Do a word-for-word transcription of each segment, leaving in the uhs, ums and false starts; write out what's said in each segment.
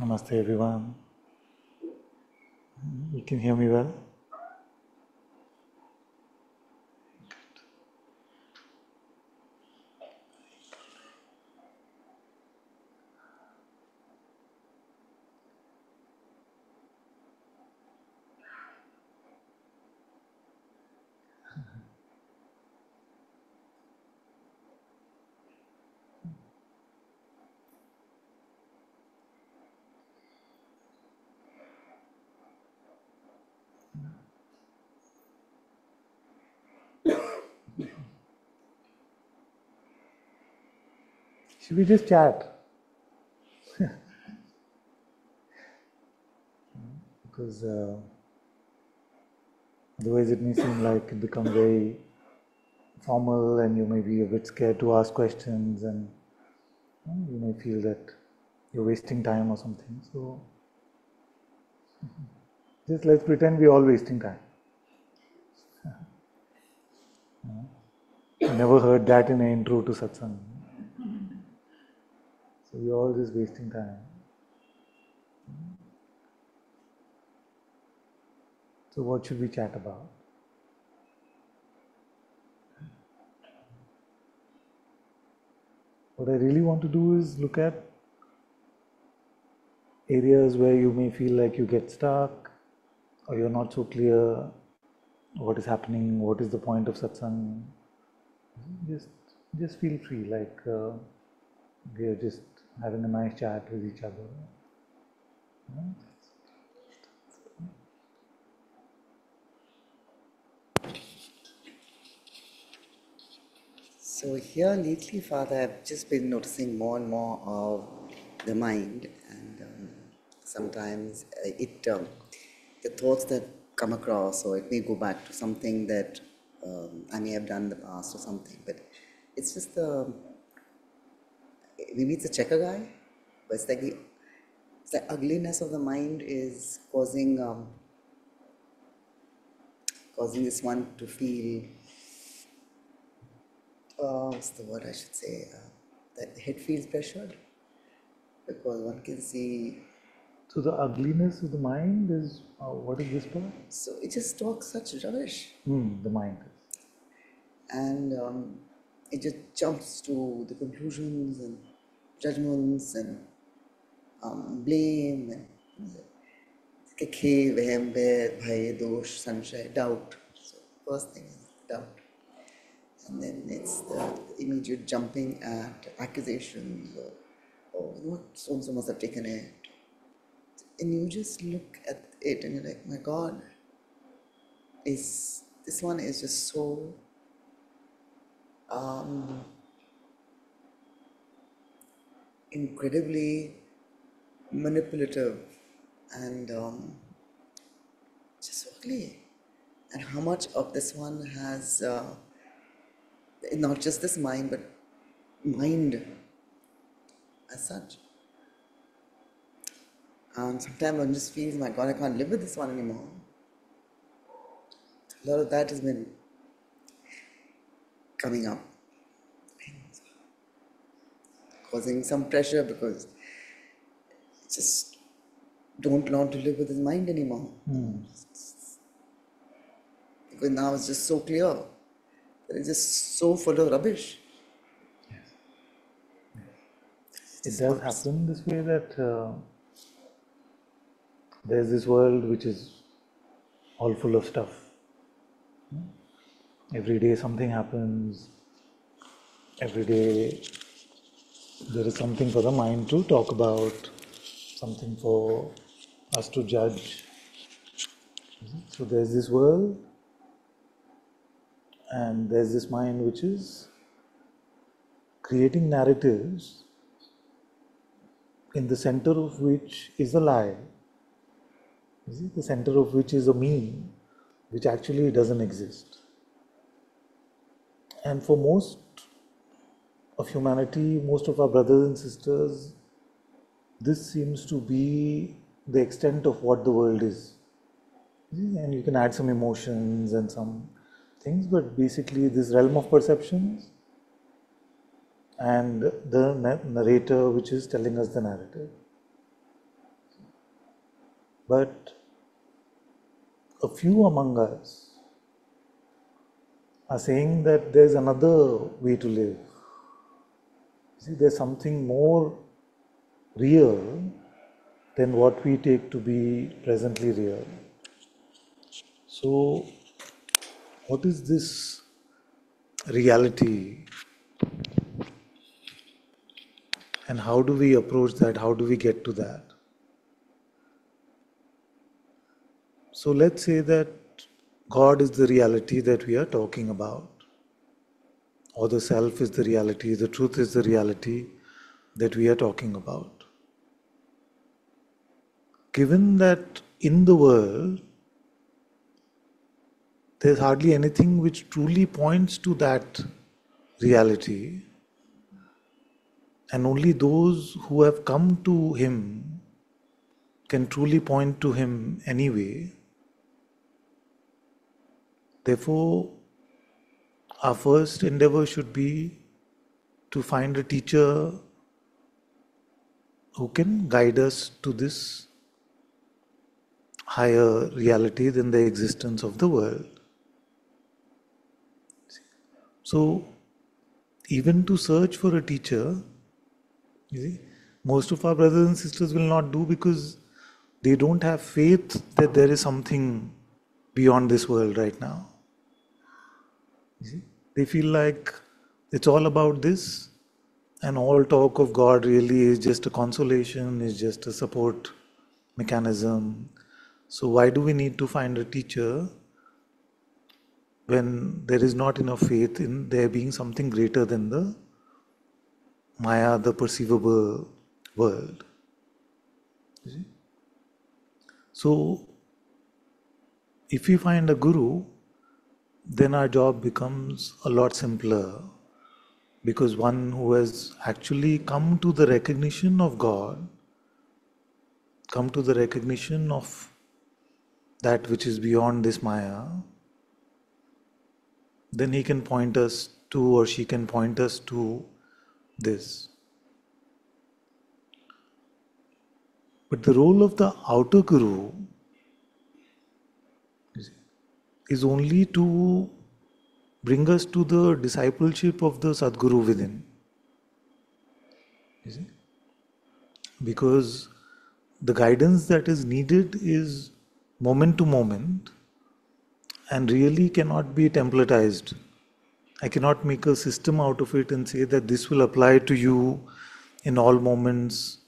Namaste everyone. You can hear me well? Should we just chat? Because uh, otherwise it may seem like it becomes very formal and you may be a bit scared to ask questions and you know, you may feel that you're wasting time or something. So just let's pretend we're all wasting time. I never heard that in an intro to satsang. We're all just wasting time. So what should we chat about? What I really want to do is look at areas where you may feel like you get stuck or you're not so clear what is happening, what is the point of satsang. Just, just feel free, like uh, we are just having a nice chat with each other. So here lately, Father, I've just been noticing more and more of the mind, and um, sometimes it um, the thoughts that come across, or it may go back to something that um, I may have done in the past or something, but it's just the maybe it's a checker guy, but it's like the, it's the ugliness of the mind is causing um, causing this one to feel, uh, what's the word I should say, uh, that the head feels pressured, because one can see. So the ugliness of the mind is, uh, what is this part? So it just talks such rubbish. Mm, the mind. And um, it just jumps to the conclusions and judgments and um, blame and kekhe, vehem, ved, bhai, dosh, sanshaya, doubt. So first thing is doubt, and then it's the immediate jumping at accusations or, or what so and so must have taken it, and you just look at it and you're like, my God, is this one is just so. Um, incredibly manipulative and um, just ugly, and how much of this one has uh, not just this mind but mind as such, and sometimes one just feels, my God, I can't live with this one anymore. A lot of that has been coming up, causing some pressure, because I just don't want to live with his mind anymore. Mm. Because now it's just so clear, it's just so full of rubbish. Yes. Yes. It does happen this way that uh, there's this world which is all full of stuff. Hmm? Every day something happens, every day there is something for the mind to talk about, something for us to judge. So there's this world and there's this mind which is creating narratives in the center of which is a lie, you see, the center of which is a meme which actually doesn't exist. And for most of humanity, most of our brothers and sisters, this seems to be the extent of what the world is. And you can add some emotions and some things, but basically this realm of perceptions and the narrator which is telling us the narrative. But a few among us are saying that there's another way to live. See, there's something more real than what we take to be presently real. So, what is this reality? And how do we approach that? How do we get to that? So let's say that God is the reality that we are talking about, or the self is the reality, the truth is the reality that we are talking about. Given that in the world, there's hardly anything which truly points to that reality, and only those who have come to Him can truly point to Him anyway. Therefore, our first endeavor should be to find a teacher who can guide us to this higher reality than the existence of the world. So, even to search for a teacher, you see, most of our brothers and sisters will not do, because they don't have faith that there is something beyond this world right now. You see, they feel like it's all about this, and all talk of God really is just a consolation, is just a support mechanism. So why do we need to find a teacher when there is not enough faith in there being something greater than the Maya, the perceivable world? So, if we find a guru, then our job becomes a lot simpler, because one who has actually come to the recognition of God, come to the recognition of that which is beyond this Maya, then he can point us to, or she can point us to, this. But the role of the outer guru is only to bring us to the discipleship of the Sadhguru within. You see? Because the guidance that is needed is moment to moment and really cannot be templatized. I cannot make a system out of it and say that this will apply to you in all moments.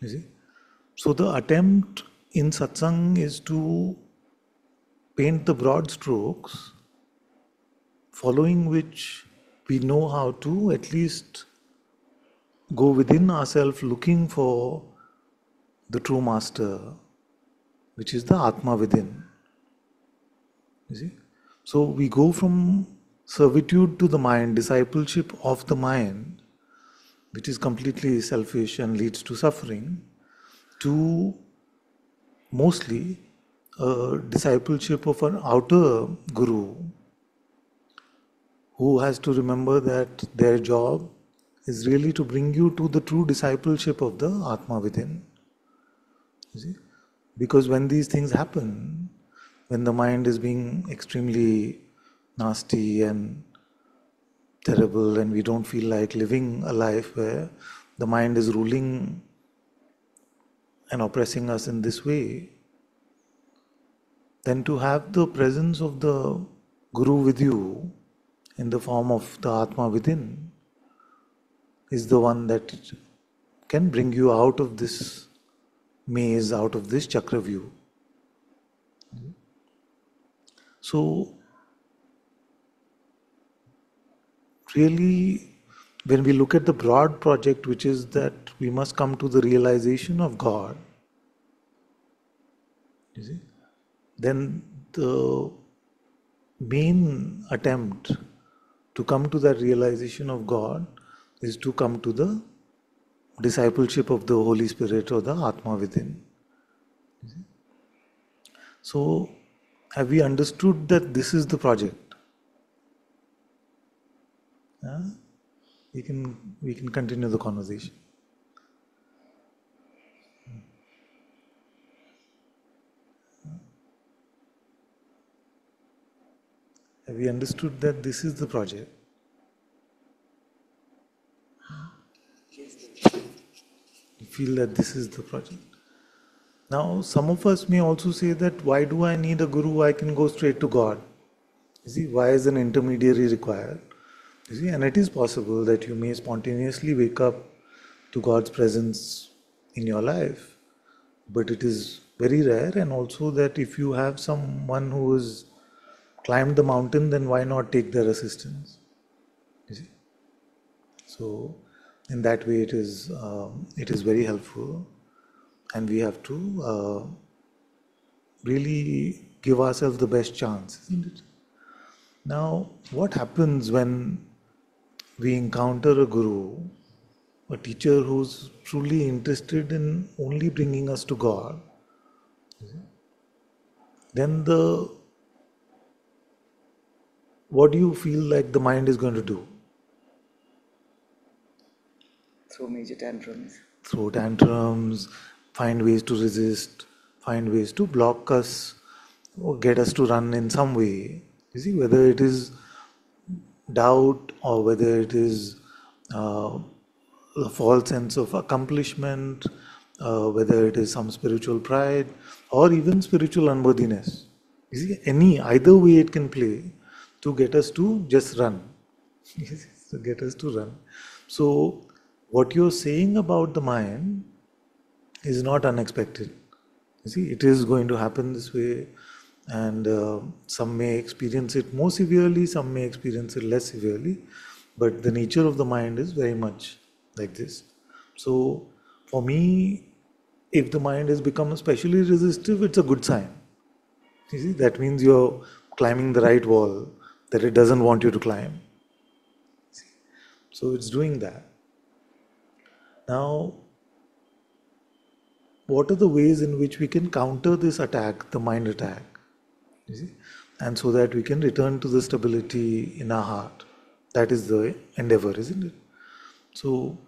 You see? So the attempt in satsang is to paint the broad strokes, following which we know how to at least go within ourselves looking for the true master, which is the Atma within. You see? So we go from servitude to the mind, discipleship of the mind, which is completely selfish and leads to suffering, to mostly a discipleship of an outer guru who has to remember that their job is really to bring you to the true discipleship of the Atma within. You see? Because when these things happen, when the mind is being extremely nasty and terrible, and we don't feel like living a life where the mind is ruling and oppressing us in this way, then to have the presence of the Guru with you in the form of the Atma within is the one that can bring you out of this maze, out of this chakra view. So, really, when we look at the broad project, which is that we must come to the realization of God, you see, then the main attempt to come to that realization of God is to come to the discipleship of the Holy Spirit or the Atma within. You see? So, have we understood that this is the project? Uh, we can, we can continue the conversation. we understood that this is the project. You feel that this is the project. Now, some of us may also say that, why do I need a guru? I can go straight to God. You see, why is an intermediary required? You see, and it is possible that you may spontaneously wake up to God's presence in your life, but it is very rare. And also that if you have someone who has climbed the mountain, then why not take their assistance? You see? So, in that way, it is um, it is very helpful, and we have to uh, really give ourselves the best chance, isn't it? Now, what happens when we encounter a guru, a teacher who's truly interested in only bringing us to God? Then the what do you feel like the mind is going to do? Throw major tantrums. Throw tantrums, find ways to resist, find ways to block us or get us to run in some way. You see, whether it is doubt or whether it is uh, a false sense of accomplishment, uh, whether it is some spiritual pride or even spiritual unworthiness. You see, any, either way it can play to get us to just run. To get us to run. So, what you're saying about the mind is not unexpected. You see, it is going to happen this way, and uh, some may experience it more severely, some may experience it less severely, but the nature of the mind is very much like this. So, for me, if the mind has become especially resistive, it's a good sign. You see, that means you're climbing the right wall that it doesn't want you to climb. See? So, it's doing that. Now, what are the ways in which we can counter this attack, the mind attack, you see? And so that we can return to the stability in our heart? That is the endeavor, isn't it? So,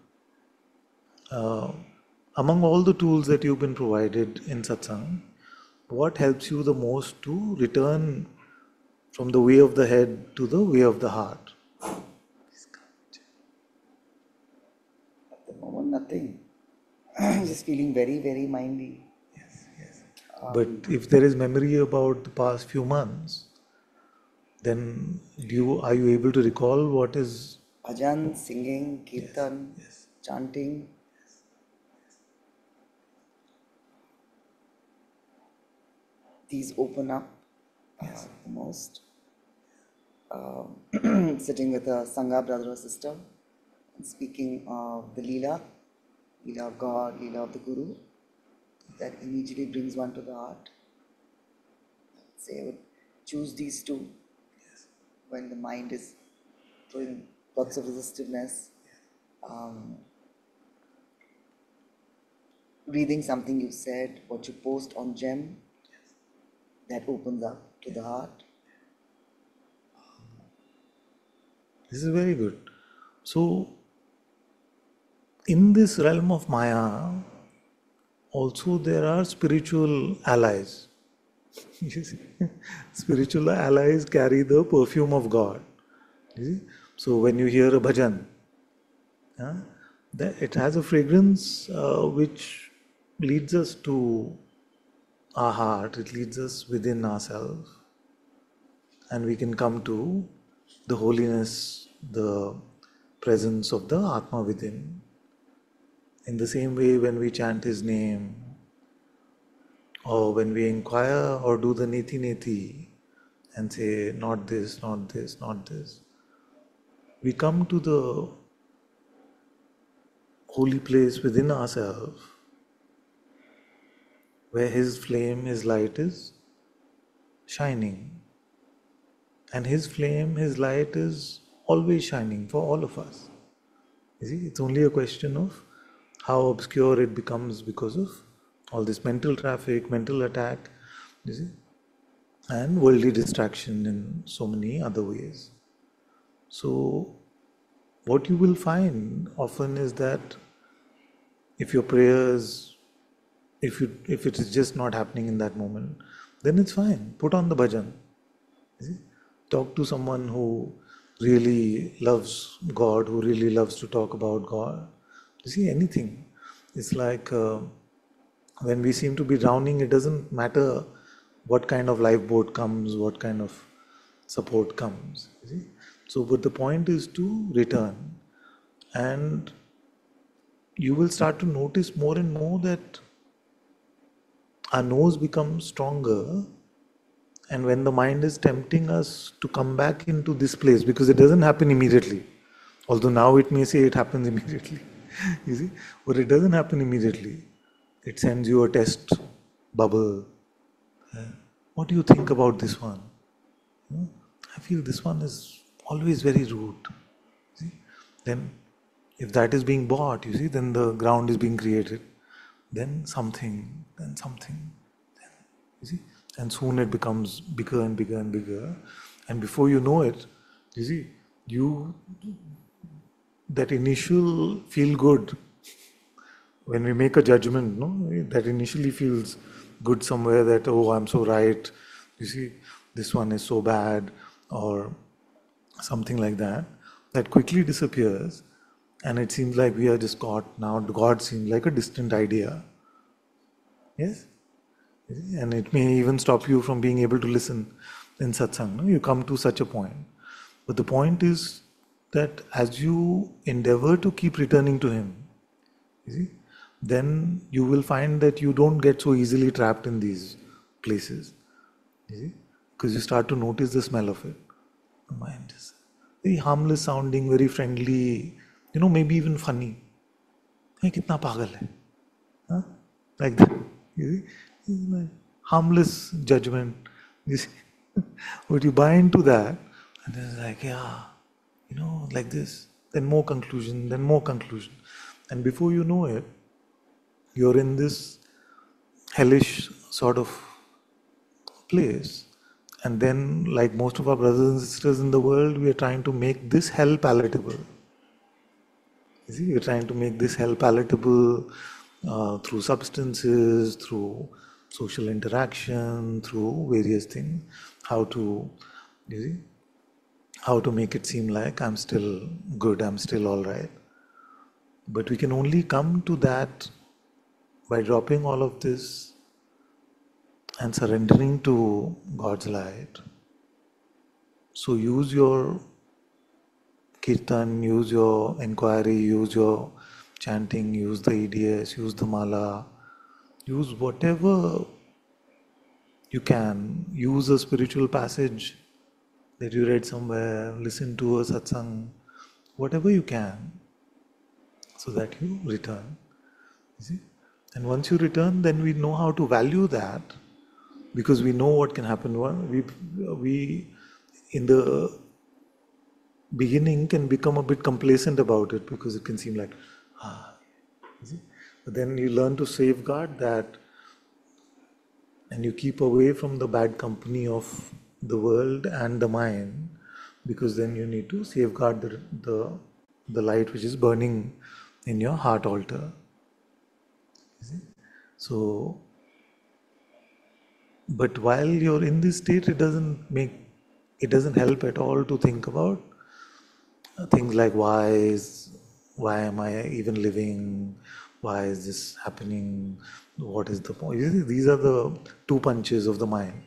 uh, among all the tools that you've been provided in satsang, what helps you the most to return from the way of the head to the way of the heart? Nothing. Just feeling very, very mindy. Yes, yes. Um, but if there is memory about the past few months, then do you, are you able to recall what is? Bhajan, singing, kirtan, yes, yes. Chanting. Yes. These open up uh, yes. the most. Uh, sitting with a Sangha brother or sister, and speaking of the Leela. Leela of God, Leela of the Guru, that immediately brings one to the heart. Say, I would choose these two yes. when the mind is throwing lots yes. of resistiveness. Yes. Um, reading something you said, what you post on Gem, yes. that opens up to yes. the heart. This is very good. So, in this realm of Maya, also there are spiritual allies. You see? Spiritual allies carry the perfume of God. You see? So when you hear a bhajan, uh, it has a fragrance uh, which leads us to our heart, it leads us within ourselves, and we can come to the holiness, the presence of the Atma within. In the same way, when we chant His name, or when we inquire or do the neti neti and say, not this, not this, not this, we come to the holy place within ourselves where His flame, His light is shining. And His flame, His light is always shining for all of us. You see, it's only a question of how obscure it becomes because of all this mental traffic, mental attack, you see, and worldly distraction in so many other ways. So, what you will find often is that if your prayers, if you, if it is just not happening in that moment, then it's fine. Put on the bhajan. You see? talk to someone who really loves God, who really loves to talk about God. You see, anything. It's like uh, when we seem to be drowning, it doesn't matter what kind of lifeboat comes, what kind of support comes. You see? So, but the point is to return, and you will start to notice more and more that our nose becomes stronger, and when the mind is tempting us to come back into this place, because it doesn't happen immediately, although now it may say it happens immediately, you see, but it doesn't happen immediately. It sends you a test bubble. What do you think about this one? I feel this one is always very rude. See? Then if that is being bought, you see, then the ground is being created, then something, then something, then, you see, and soon it becomes bigger and bigger and bigger, and before you know it, you see, you, that initial feel good, when we make a judgment, no, that initially feels good somewhere, that, oh, I'm so right, you see, this one is so bad, or something like that, that quickly disappears. And it seems like we are just caught now. God seems like a distant idea. Yes? And it may even stop you from being able to listen in satsang. No? You come to such a point. But the point is that as you endeavor to keep returning to Him, you see, then you will find that you don't get so easily trapped in these places. You see? Because you start to notice the smell of it. The mind is very harmless sounding, very friendly. You know, maybe even funny. Hey, kitna pagal hai. Huh? Like that. You see? Harmless judgment. You see? But you buy into that, and then it's like, yeah, you know, like this. Then more conclusion, then more conclusion. And before you know it, you're in this hellish sort of place. And then, like most of our brothers and sisters in the world, we are trying to make this hell palatable. You see, you're trying to make this hell palatable uh, through substances, through social interaction, through various things. How to, you see, how to make it seem like I'm still good, I'm still all right. But we can only come to that by dropping all of this and surrendering to God's light. So use your Kirtan, use your inquiry, use your chanting, use the E D S, use the mala, use whatever you can. Use a spiritual passage that you read somewhere, listen to a satsang, whatever you can, so that you return. You see? And once you return, then we know how to value that, because we know what can happen. We, we in the beginning can become a bit complacent about it, because it can seem like, ah, see? But then you learn to safeguard that, and you keep away from the bad company of the world and the mind, because then you need to safeguard the the, the light which is burning in your heart altar. See? So, but while you're in this state, it doesn't make it doesn't help at all to think about things like why is, why am I even living, why is this happening, what is the point? You see, these are the two punches of the mind.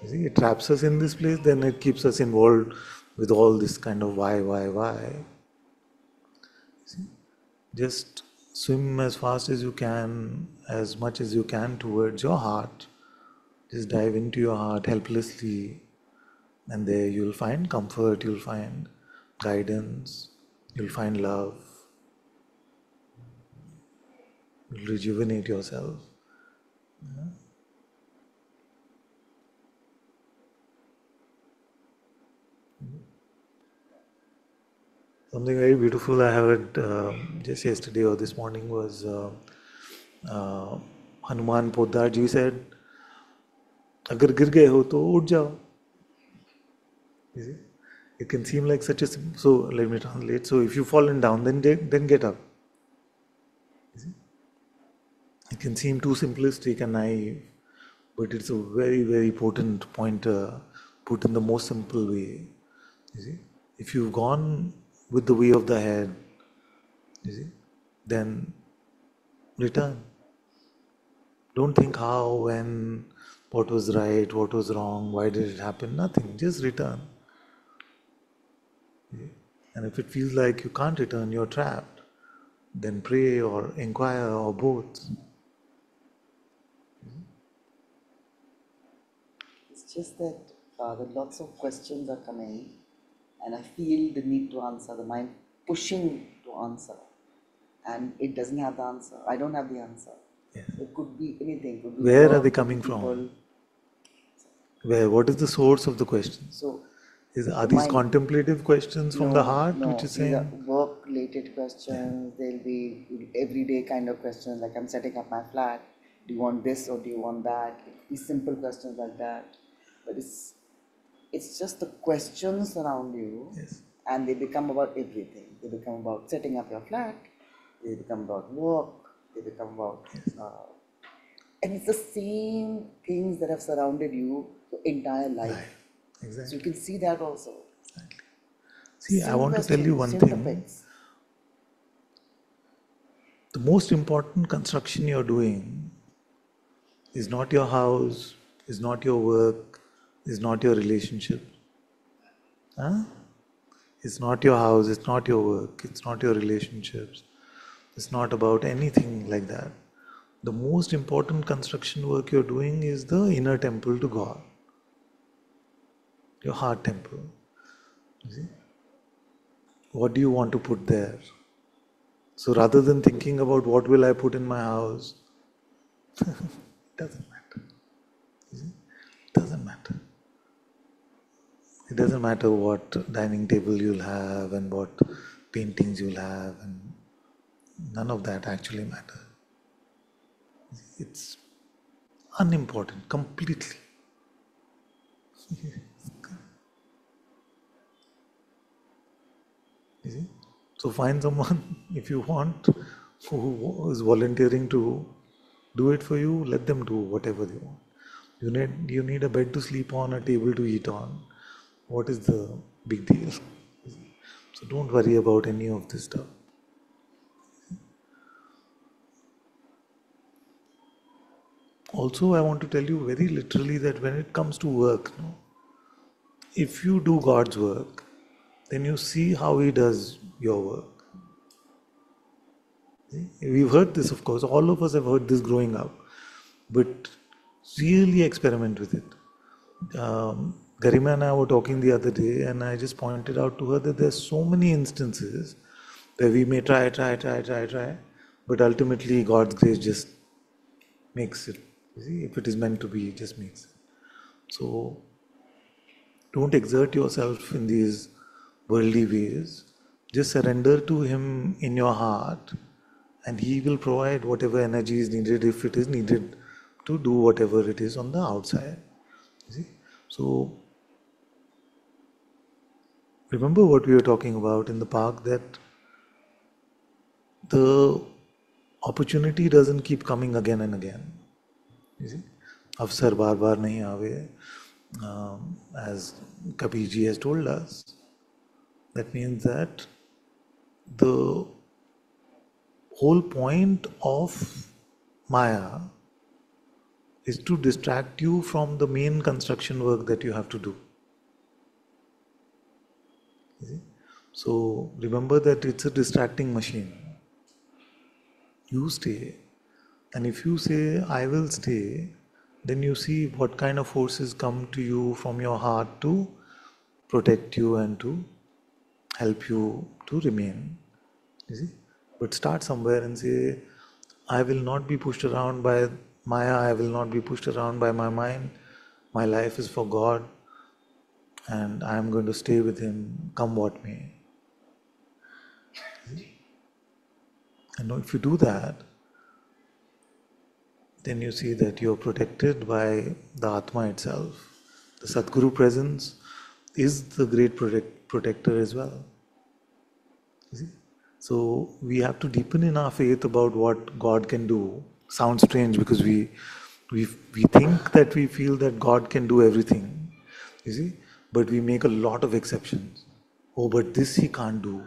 You see, it traps us in this place, then it keeps us involved with all this kind of why, why, why. You see, just swim as fast as you can, as much as you can towards your heart. Just dive into your heart helplessly, and there you'll find comfort, you'll find guidance, you'll find love, you'll rejuvenate yourself. Yeah. Something very beautiful I heard uh, just yesterday or this morning was uh, uh, Hanuman Poddar ji said, agar gir gaye ho to ud jao. You see? It can seem like such a, so let me translate, so if you've fallen down, then get, then get up. You see? It can seem too simplistic and naive, but it's a very, very potent pointer put in the most simple way, you see, if you've gone with the way of the head, you see, then return. Don't think how, when, what was right, what was wrong, why did it happen, nothing, just return. And if it feels like you can't return, you're trapped, then pray or inquire or both. It's just that uh, that lots of questions are coming and I feel the need to answer, the mind pushing to answer, and it doesn't have the answer. I don't have the answer. Yeah. It could be anything. It could be Where are they coming people. from? Where? What is the source of the question? So, Is, are these mind. contemplative questions from no, the heart, no. which is saying? Work-related questions, yeah. They'll be everyday kind of questions, like I'm setting up my flat, do you want this or do you want that? These simple questions like that. But it's it's just the questions around you, yes. and they become about everything. They become about setting up your flat, they become about work, they become about... Yes. Uh, and it's the same things that have surrounded you your entire life. Right. Exactly. So you can see that also. Exactly. See, same I want to tell you one thing. Effects. The most important construction you're doing is not your house, is not your work, is not your relationship. Huh? It's not your house, it's not your work, it's not your relationships. It's not about anything like that. The most important construction work you're doing is the inner temple to God. Your heart temple, you see? What do you want to put there? So rather than thinking about what will I put in my house, it doesn't matter, you see? It doesn't matter. It doesn't matter what dining table you'll have and what paintings you'll have, and none of that actually matters. It's unimportant, completely. You see? So find someone, if you want, who is volunteering to do it for you, let them do whatever they want. You need, you need a bed to sleep on, a table to eat on. What is the big deal? So don't worry about any of this stuff. Also, I want to tell you very literally that when it comes to work, no, if you do God's work, then you see how He does your work. See? We've heard this, of course, all of us have heard this growing up, but really experiment with it. Um, Garima and I were talking the other day, and I just pointed out to her that there's so many instances where we may try, try, try, try, try, but ultimately God's grace just makes it. You see? If it is meant to be, it just makes it. So don't exert yourself in these worldly ways, just surrender to Him in your heart, and He will provide whatever energy is needed, if it is needed, to do whatever it is on the outside. You see? So remember what we were talking about in the park, that the opportunity doesn't keep coming again and again. You see? Avsar bar bar nahi aave, um, as Kabir ji has told us. That means that the whole point of Maya is to distract you from the main construction work that you have to do. You see? So remember that it's a distracting machine. You stay, and if you say, I will stay, then you see what kind of forces come to you from your heart to protect you and to help you to remain, you see. But start somewhere and say, I will not be pushed around by Maya, I will not be pushed around by my mind, my life is for God, and I am going to stay with Him, come what may. And if you do that, then you see that you are protected by the Atma itself. The Sadhguru presence is the great protector. protector as well. You see? So we have to deepen in our faith about what God can do. Sounds strange because we, we, we think that we feel that God can do everything, you see. But we make a lot of exceptions. Oh, but this he can't do.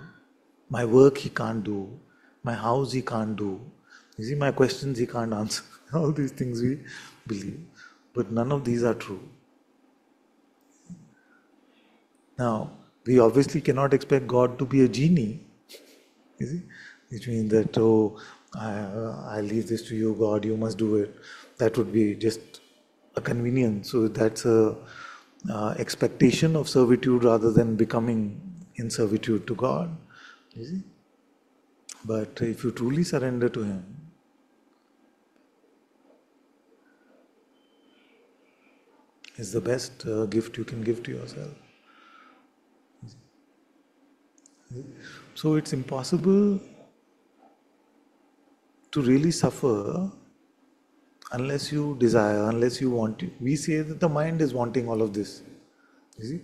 My work he can't do. My house he can't do. You see, my questions he can't answer. All these things we believe. But none of these are true. Now, we obviously cannot expect God to be a genie, you see, which means that, oh, I, uh, I leave this to you, God, you must do it. That would be just a convenience. So that's a uh, expectation of servitude rather than becoming in servitude to God, you see. But if you truly surrender to Him, it's the best uh, gift you can give to yourself. So it's impossible to really suffer unless you desire, unless you want to. We say that the mind is wanting all of this, you see.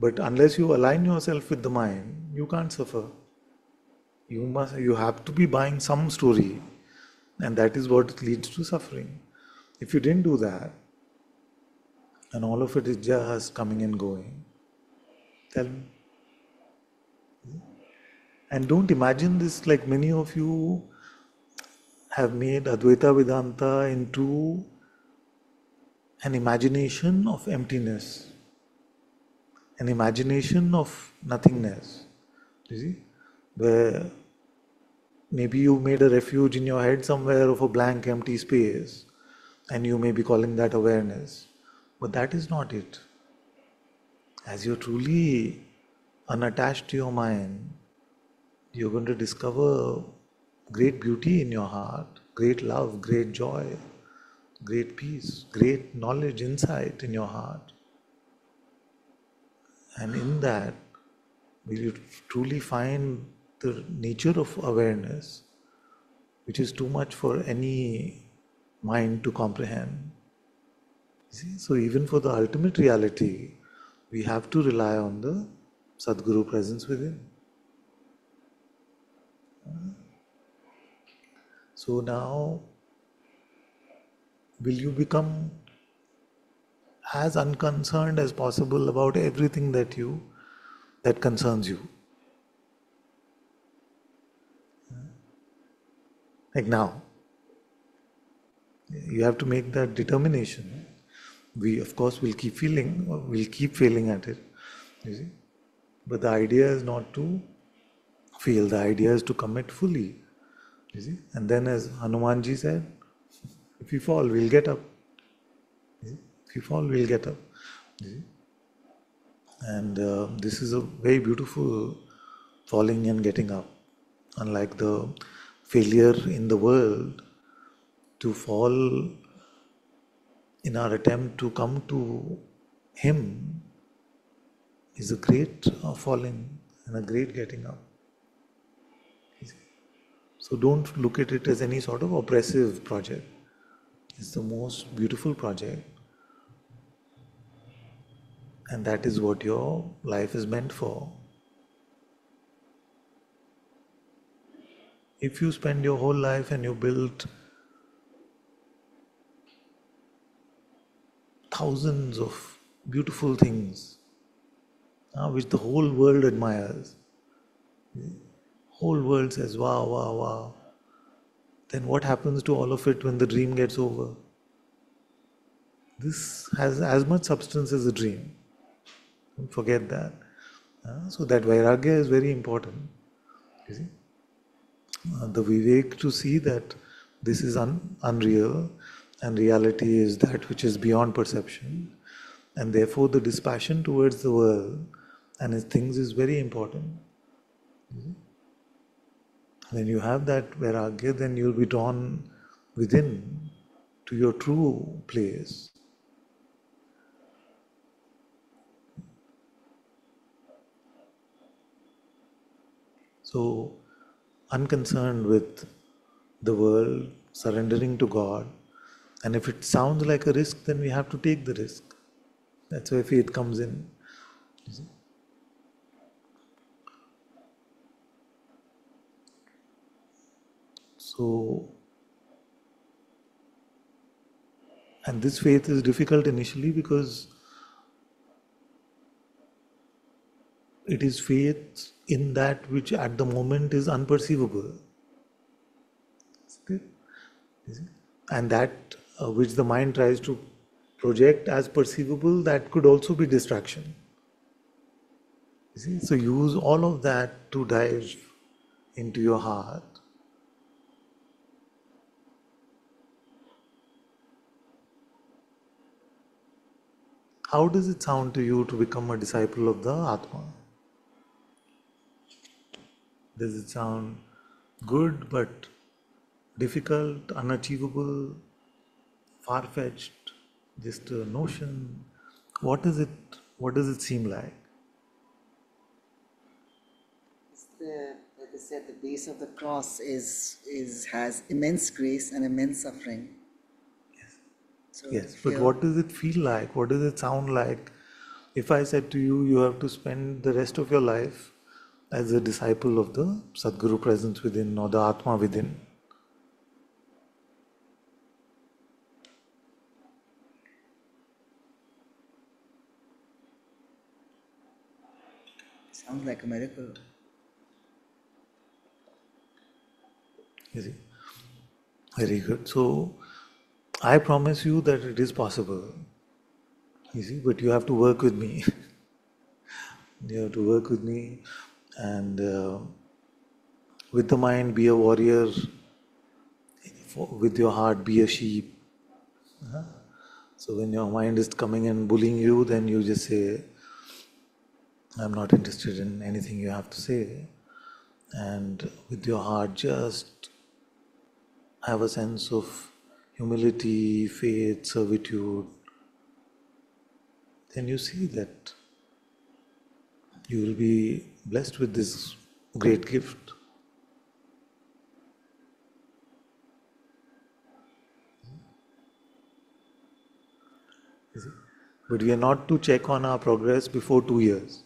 But unless you align yourself with the mind, you can't suffer. You must, you have to be buying some story, and that is what leads to suffering. If you didn't do that, and all of it is just coming and going, tell me. And don't imagine this, like many of you have made Advaita Vedanta into an imagination of emptiness, an imagination of nothingness, you see, where maybe you made a refuge in your head somewhere of a blank empty space, and you may be calling that awareness, but that is not it. As you're truly unattached to your mind, you're going to discover great beauty in your heart, great love, great joy, great peace, great knowledge, insight in your heart. And in that, will you truly find the nature of awareness, which is too much for any mind to comprehend. See? So even for the ultimate reality, we have to rely on the Sadhguru presence within. So now, will you become as unconcerned as possible about everything that you that concerns you? Like now, you have to make that determination. We, of course, will keep feeling, we'll keep failing at it, you see. But the idea is not to feel, the idea is to commit fully, you see. And then, as Hanumanji said, if you fall, we'll get up. If you fall, we'll get up. You see? And uh, this is a very beautiful falling and getting up. Unlike the failure in the world, to fall in our attempt to come to Him is a great uh, falling and a great getting up. So don't look at it as any sort of oppressive project. It's the most beautiful project. And that is what your life is meant for. If you spend your whole life and you build thousands of beautiful things, uh, which the whole world admires, whole world says, wow, wow, wow. Then what happens to all of it when the dream gets over? This has as much substance as a dream. Don't forget that. Uh, so that Vairagya is very important. You see? Uh, the Vivek to see that this is un- unreal and reality is that which is beyond perception. And therefore the dispassion towards the world and its things is very important. You see? When you have that Vairagya, then you'll be drawn within to your true place. So, unconcerned with the world, surrendering to God, and if it sounds like a risk, then we have to take the risk. That's where faith comes in. You see? So, and this faith is difficult initially because It is faith in that which at the moment is unperceivable. And that uh, which the mind tries to project as perceivable, that could also be distraction. You see? So use all of that to dive into your heart. How does it sound to you to become a disciple of the Atma? Does it sound good but difficult, unachievable, far-fetched, just a notion? What is it? What does it seem like? It's the, like I said, the base of the cross is is has immense grace and immense suffering. Yes. So yes, but what does it feel like? What does it sound like? If I said to you, you have to spend the rest of your life as a disciple of the Sadhguru presence within or the Atma within. Sounds like a miracle. Is it? Very good. So, I promise you that it is possible. You see, but you have to work with me. You have to work with me, and uh, with the mind be a warrior, with your heart be a sheep. Uh-huh. So when your mind is coming and bullying you, then you just say, I'm not interested in anything you have to say, and with your heart just have a sense of humility, faith, servitude. Then you see that you will be blessed with this great gift. But we are not to check on our progress before two years.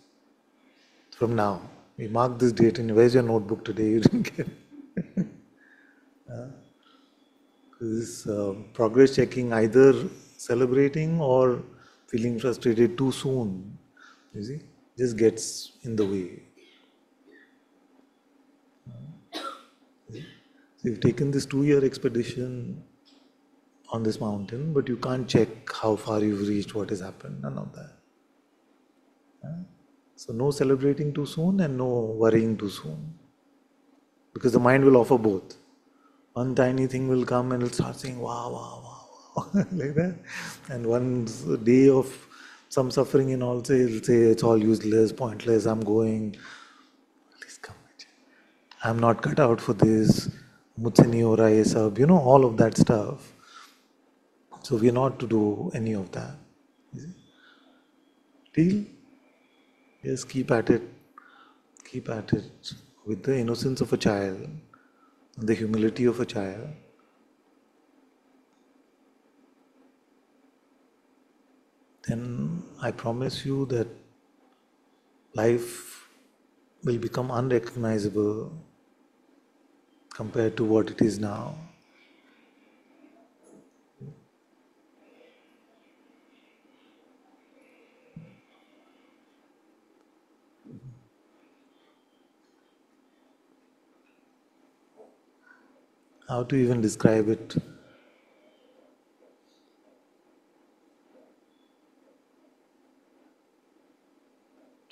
From now, we mark this date, and where's your notebook today? You didn't get it. uh, this uh, progress checking, either celebrating or feeling frustrated too soon, you see, just gets in the way. Uh, so you've taken this two-year expedition on this mountain, but you can't check how far you've reached, what has happened, none of that. Uh, So no celebrating too soon and no worrying too soon. Because the mind will offer both. One tiny thing will come and it'll start saying, wow, wow, wow, wow, like that. And one day of some suffering and all, it'll say, it's all useless, pointless, I'm going. Please come. I'm not cut out for this. Mujhse nahi ho raha hai sab. You know, all of that stuff. So we're not to do any of that. Deal? Just keep at it, keep at it with the innocence of a child, the humility of a child. Then I promise you that life will become unrecognizable compared to what it is now. How to even describe it?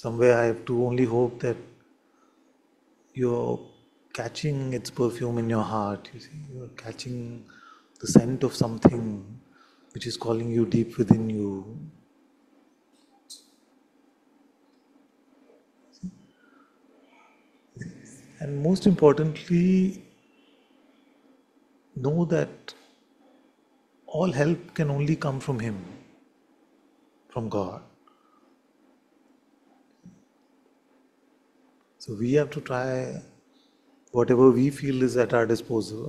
Somewhere I have to only hope that you're catching its perfume in your heart, you see. You're catching the scent of something which is calling you deep within you. And most importantly, know that all help can only come from Him, from God. So we have to try whatever we feel is at our disposal,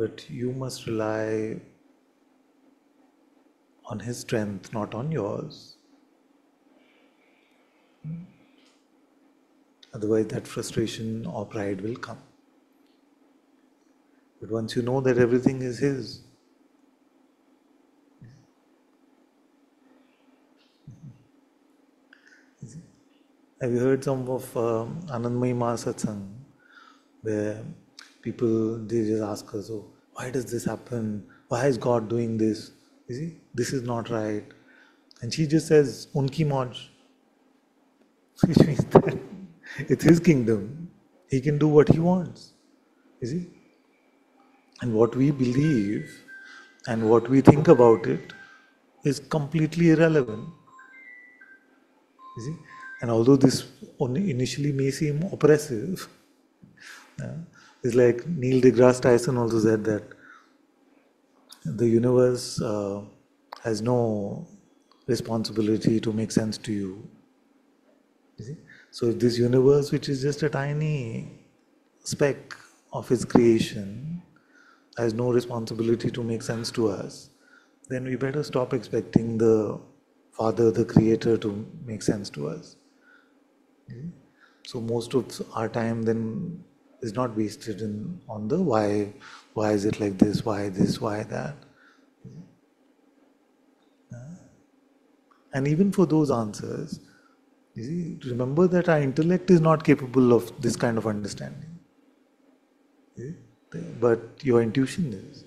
but you must rely on His strength, not on yours. Otherwise, that frustration or pride will come. But once you know that everything is His, Have you heard some of um, Anandmayi Ma Satsang, where people, they just ask us, oh, why does this happen? Why is God doing this? You see, this is not right. And she just says, Unki Mauj, which means that it's his kingdom. He can do what he wants. You see? And what we believe and what we think about it is completely irrelevant. You see? And although this only initially may seem oppressive, yeah, it's like Neil deGrasse Tyson also said that the universe uh, has no responsibility to make sense to you. You see? So if this universe, which is just a tiny speck of its creation, has no responsibility to make sense to us, then we better stop expecting the Father, the Creator, to make sense to us. Okay. So most of our time then is not wasted in, on the why, why is it like this, why this, why that. Okay. Yeah. And even for those answers, you see, remember that our intellect is not capable of this kind of understanding. Okay. But your intuition is.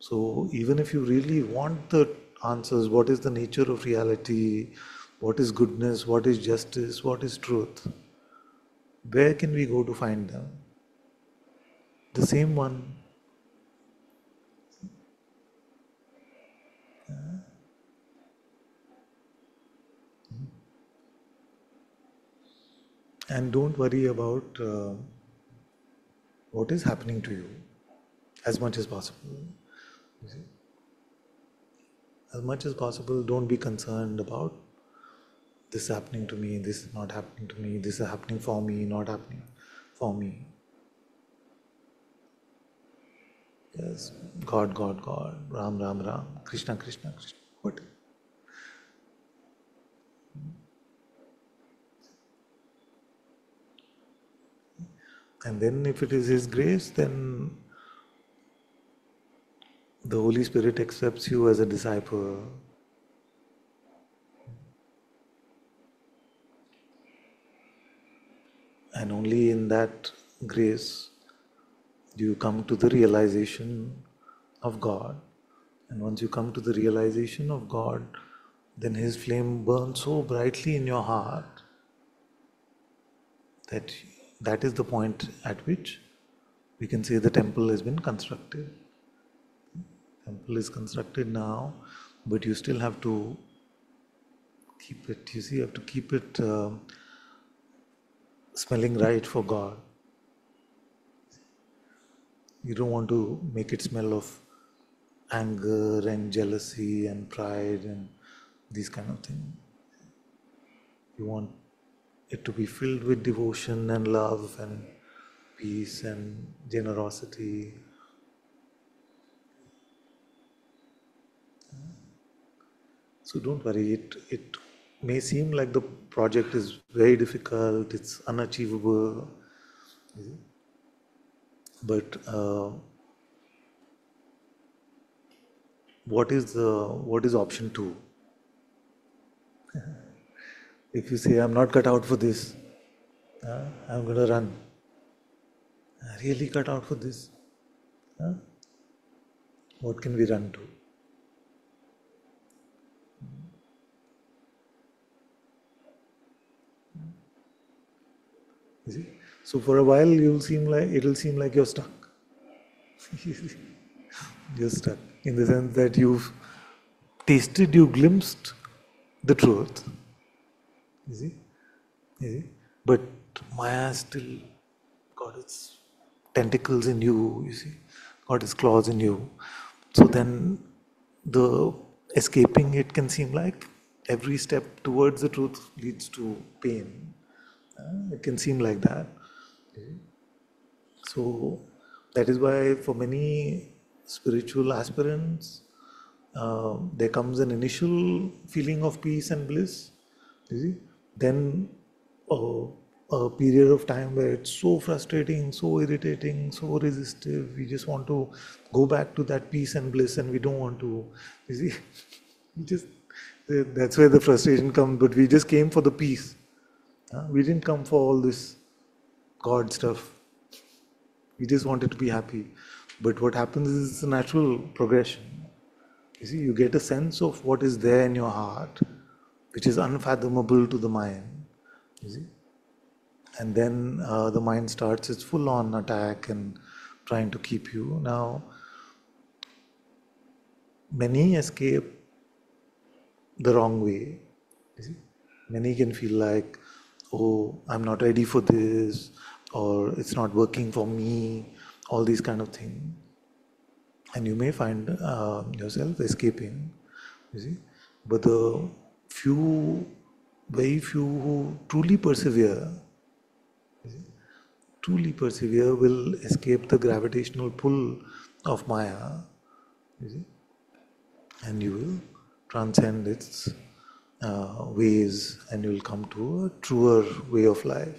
So even if you really want the answers, what is the nature of reality, what is goodness, what is justice, what is truth, where can we go to find them? The same one. And don't worry about uh, what is happening to you as much as possible. You see? As much as possible, don't be concerned about this happening to me, this is not happening to me, this is happening for me, not happening for me. Yes, God, God, God, Ram, Ram, Ram, Krishna, Krishna, Krishna. What? And then if it is His grace, then the Holy Spirit accepts you as a disciple. And only in that grace do you come to the realization of God. And once you come to the realization of God, then His flame burns so brightly in your heart that That is the point at which we can say the temple has been constructed. Temple is constructed now, but you still have to keep it, you see, you have to keep it uh, smelling right for God. You don't want to make it smell of anger and jealousy and pride and these kind of things. You want it to be filled with devotion and love and peace and generosity. So don't worry, it, it may seem like the project is very difficult, it's unachievable, but uh, what is the, what is option two? If you say, I'm not cut out for this, uh, I'm going to run. I'm really cut out for this? Uh, what can we run to? You see? So for a while, you'll seem like it'll seem like you're stuck. You're stuck in the sense that you've tasted, you glimpsed the truth. You see? You see? But Maya still got its tentacles in you, you see, got its claws in you. So then the escaping it can seem like every step towards the truth leads to pain. Uh, it can seem like that. So that is why for many spiritual aspirants, uh, there comes an initial feeling of peace and bliss. You see? Then uh, a period of time where it's so frustrating, so irritating, so resistive, we just want to go back to that peace and bliss and we don't want to, you see, we just, that's where the frustration comes, but we just came for the peace. Huh? We didn't come for all this God stuff. We just wanted to be happy. But what happens is it's a natural progression. You see, you get a sense of what is there in your heart, which is unfathomable to the mind. You see? And then uh, the mind starts its full-on attack and trying to keep you. Now, many escape the wrong way. You see? Many can feel like, oh, I'm not ready for this, or it's not working for me, all these kind of things. And you may find uh, yourself escaping, you see. But the few, very few who truly persevere, you see, truly persevere will escape the gravitational pull of Maya, you see, and you will transcend its uh, ways, and you will come to a truer way of life.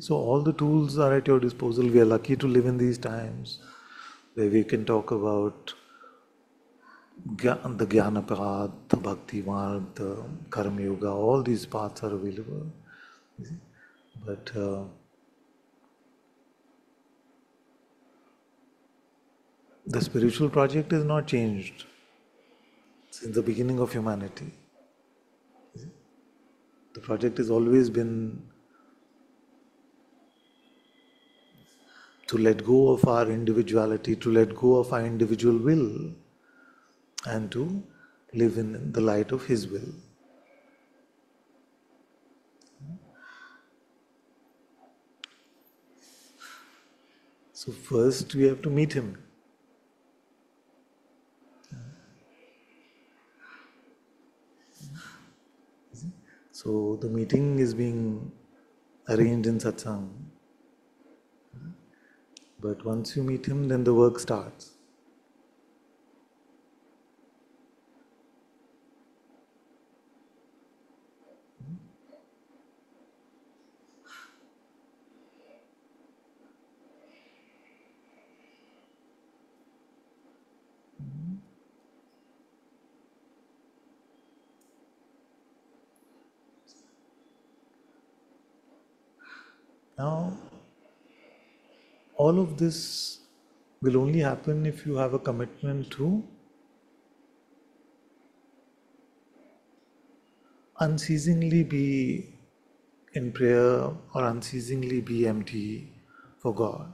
So all the tools are at your disposal. We are lucky to live in these times where we can talk about the Gyanaprad, the Bhakti Marg, the Karma yoga. All these paths are available. But uh, the spiritual project is not changed since the beginning of humanity. The project has always been to let go of our individuality, to let go of our individual will, and to live in the light of His will. So first we have to meet Him. So the meeting is being arranged in Satsang. But once you meet Him, then the work starts. Now, all of this will only happen if you have a commitment to unceasingly be in prayer or unceasingly be empty for God.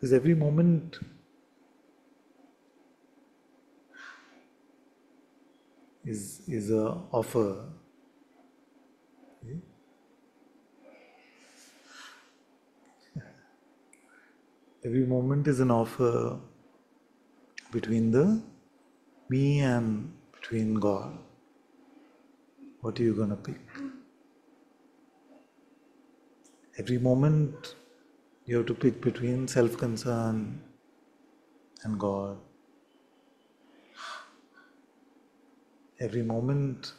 Because every moment is is a offer. Okay? Every moment is an offer between the me and between God. What are you gonna pick? Every moment you have to pick between self-concern and God. Every moment,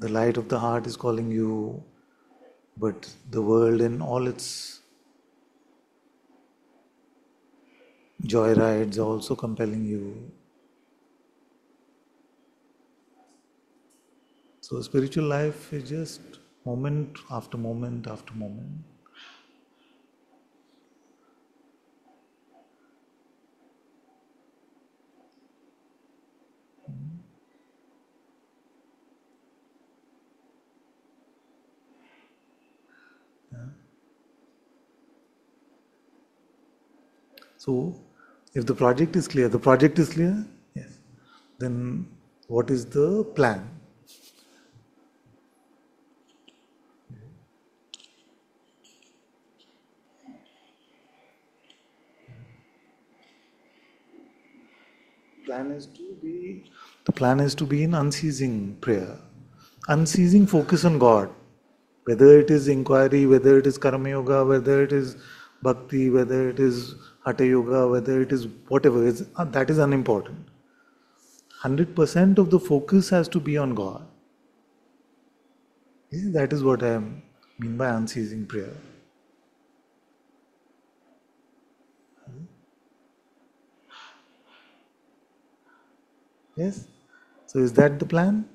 the light of the heart is calling you, but the world in all its joyrides are also compelling you. So spiritual life is just moment after moment after moment. So, if the project is clear, the project is clear, yes, then what is the plan? Plan is to be, the plan is to be in unceasing prayer, unceasing focus on God, whether it is inquiry, whether it is Karma yoga, whether it is bhakti, whether it is Hatha yoga, whether it is whatever, it's, that is unimportant. one hundred percent of the focus has to be on God. Yeah, that is what I mean by unceasing prayer. Yes? So is that the plan?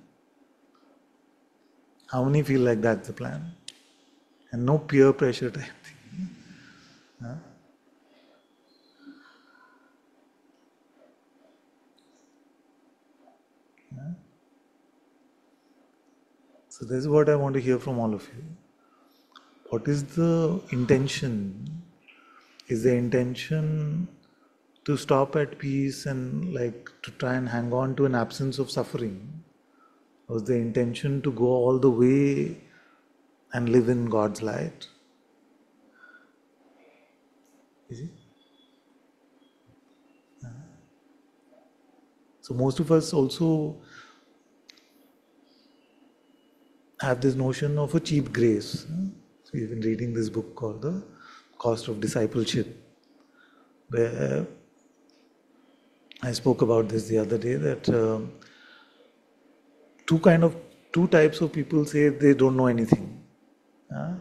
How many feel like that's the plan? And no peer pressure type thing. Huh? Huh? So this is what I want to hear from all of you. What is the intention? Is the intention to stop at peace and like to try and hang on to an absence of suffering? Or is the intention to go all the way and live in God's light? Is it? So most of us also have this notion of a cheap grace. We've been reading this book called The Cost of Discipleship, where I spoke about this the other day, that uh, two kind of two types of people say they don't know anything. Uh,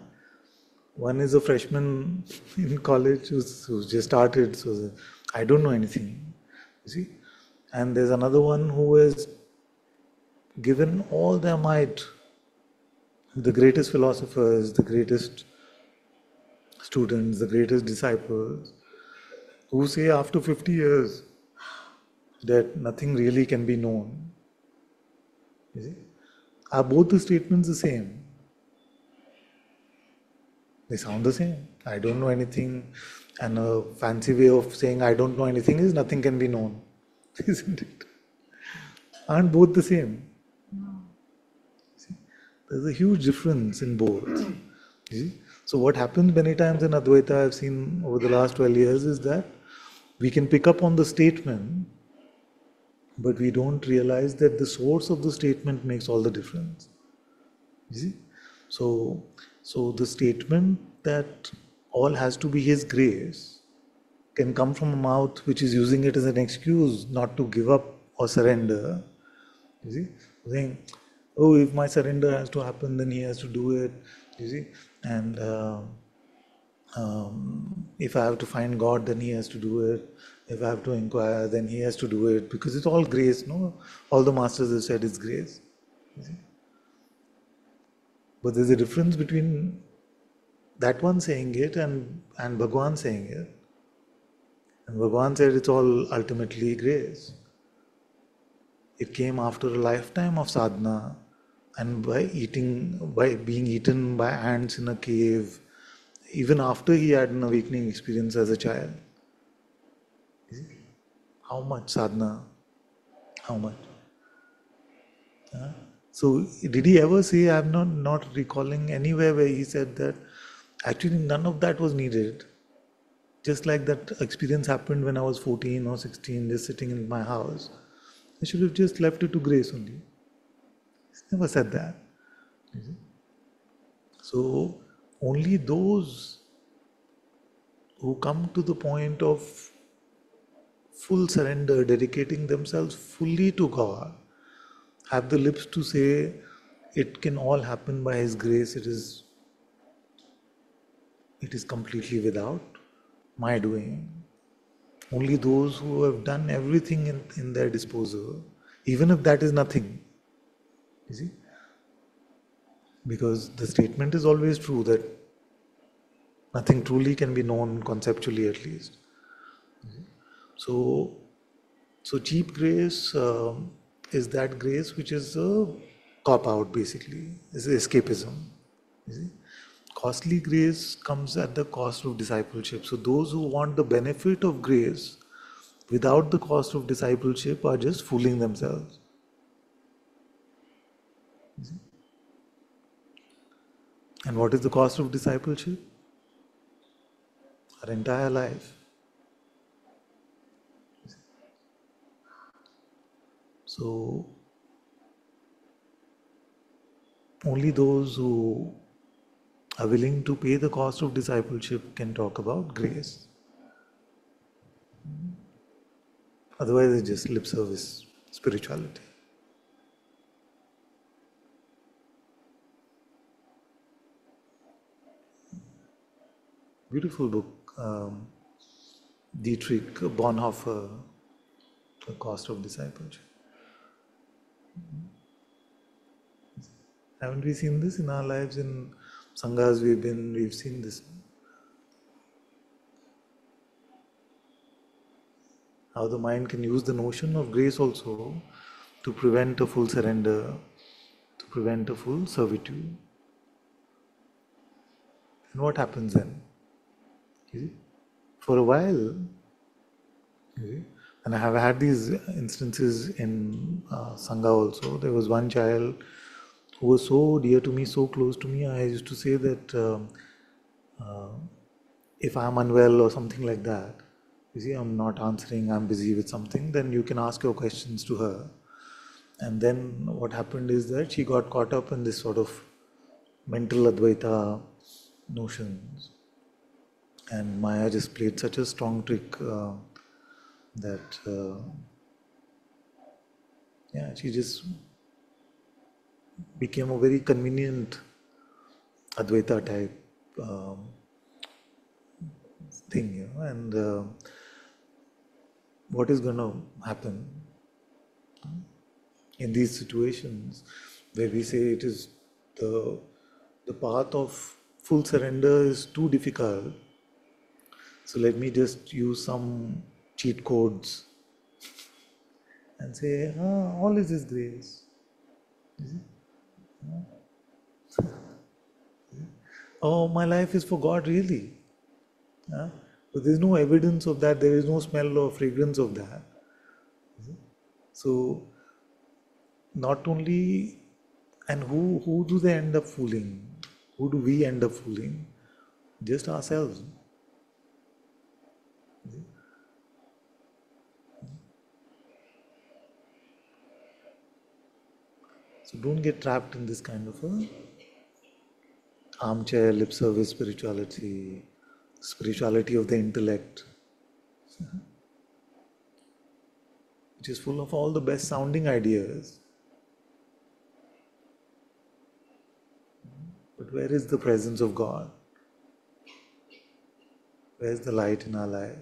one is a freshman in college who's, who's just started, so I don't know anything, you see. And there's another one who has given all their might, the greatest philosophers, the greatest students, the greatest disciples, who say after fifty years, that nothing really can be known. You see? Are both the statements the same? They sound the same. I don't know anything, and a fancy way of saying I don't know anything is nothing can be known, isn't it? Aren't both the same? No. See? There's a huge difference in both. You see? So what happens many times in Advaita, I've seen over the last twelve years, is that we can pick up on the statement, but we don't realize that the source of the statement makes all the difference. You see? So, so the statement that all has to be His grace can come from a mouth which is using it as an excuse not to give up or surrender. You see? Saying, oh, if my surrender has to happen, then He has to do it. You see? And uh, um, if I have to find God, then He has to do it. If I have to inquire, then He has to do it, because it's all grace, no? All the masters have said it's grace. You see? But there's a difference between that one saying it and, and Bhagawan saying it. And Bhagawan said it's all ultimately grace. It came after a lifetime of sadhana and by eating, by being eaten by ants in a cave, even after he had an awakening experience as a child. How much sadhana? How much? Huh? So did he ever say, I'm not, not recalling anywhere where he said that actually none of that was needed. Just like that experience happened when I was fourteen or sixteen, just sitting in my house. I should have just left it to grace only. He's never said that. Mm-hmm. So only those who come to the point of full surrender, dedicating themselves fully to God, have the lips to say, it can all happen by His grace, it is, it is completely without my doing. Only those who have done everything in, in their disposal, even if that is nothing, you see. Because the statement is always true that nothing truly can be known, conceptually at least. So, so cheap grace uh, is that grace which is a cop-out basically, is escapism. You see? Costly grace comes at the cost of discipleship. So those who want the benefit of grace without the cost of discipleship are just fooling themselves. You see? And what is the cost of discipleship? Our entire life. So, only those who are willing to pay the cost of discipleship can talk about grace. Otherwise, it's just lip service spirituality. Beautiful book, um, Dietrich Bonhoeffer, The Cost of Discipleship. Haven't we seen this in our lives? In sanghas we've been, we've seen this. How the mind can use the notion of grace also to prevent a full surrender, to prevent a full servitude. And what happens then? For a while, and I have had these instances in uh, Sangha also. There was one child who was so dear to me, so close to me. I used to say that um, uh, if I am unwell or something like that, you see, I'm not answering, I'm busy with something, then you can ask your questions to her. And then what happened is that she got caught up in this sort of mental Advaita notions. And Maya just played such a strong trick uh, that, uh, yeah, she just became a very convenient Advaita type um, thing, you know. And uh, what is going to happen in these situations where we say it is the, the path of full surrender is too difficult? So let me just use some cheat codes and say, ah, all is His grace. Is it? Huh? Is it? Oh, my life is for God, really. Huh? But there is no evidence of that, there is no smell or fragrance of that. Is it? So, not only, and who, who do they end up fooling? Who do we end up fooling? Just ourselves. So don't get trapped in this kind of a armchair, lip service spirituality, spirituality of the intellect, which is full of all the best sounding ideas. But where is the presence of God? Where is the light in our life?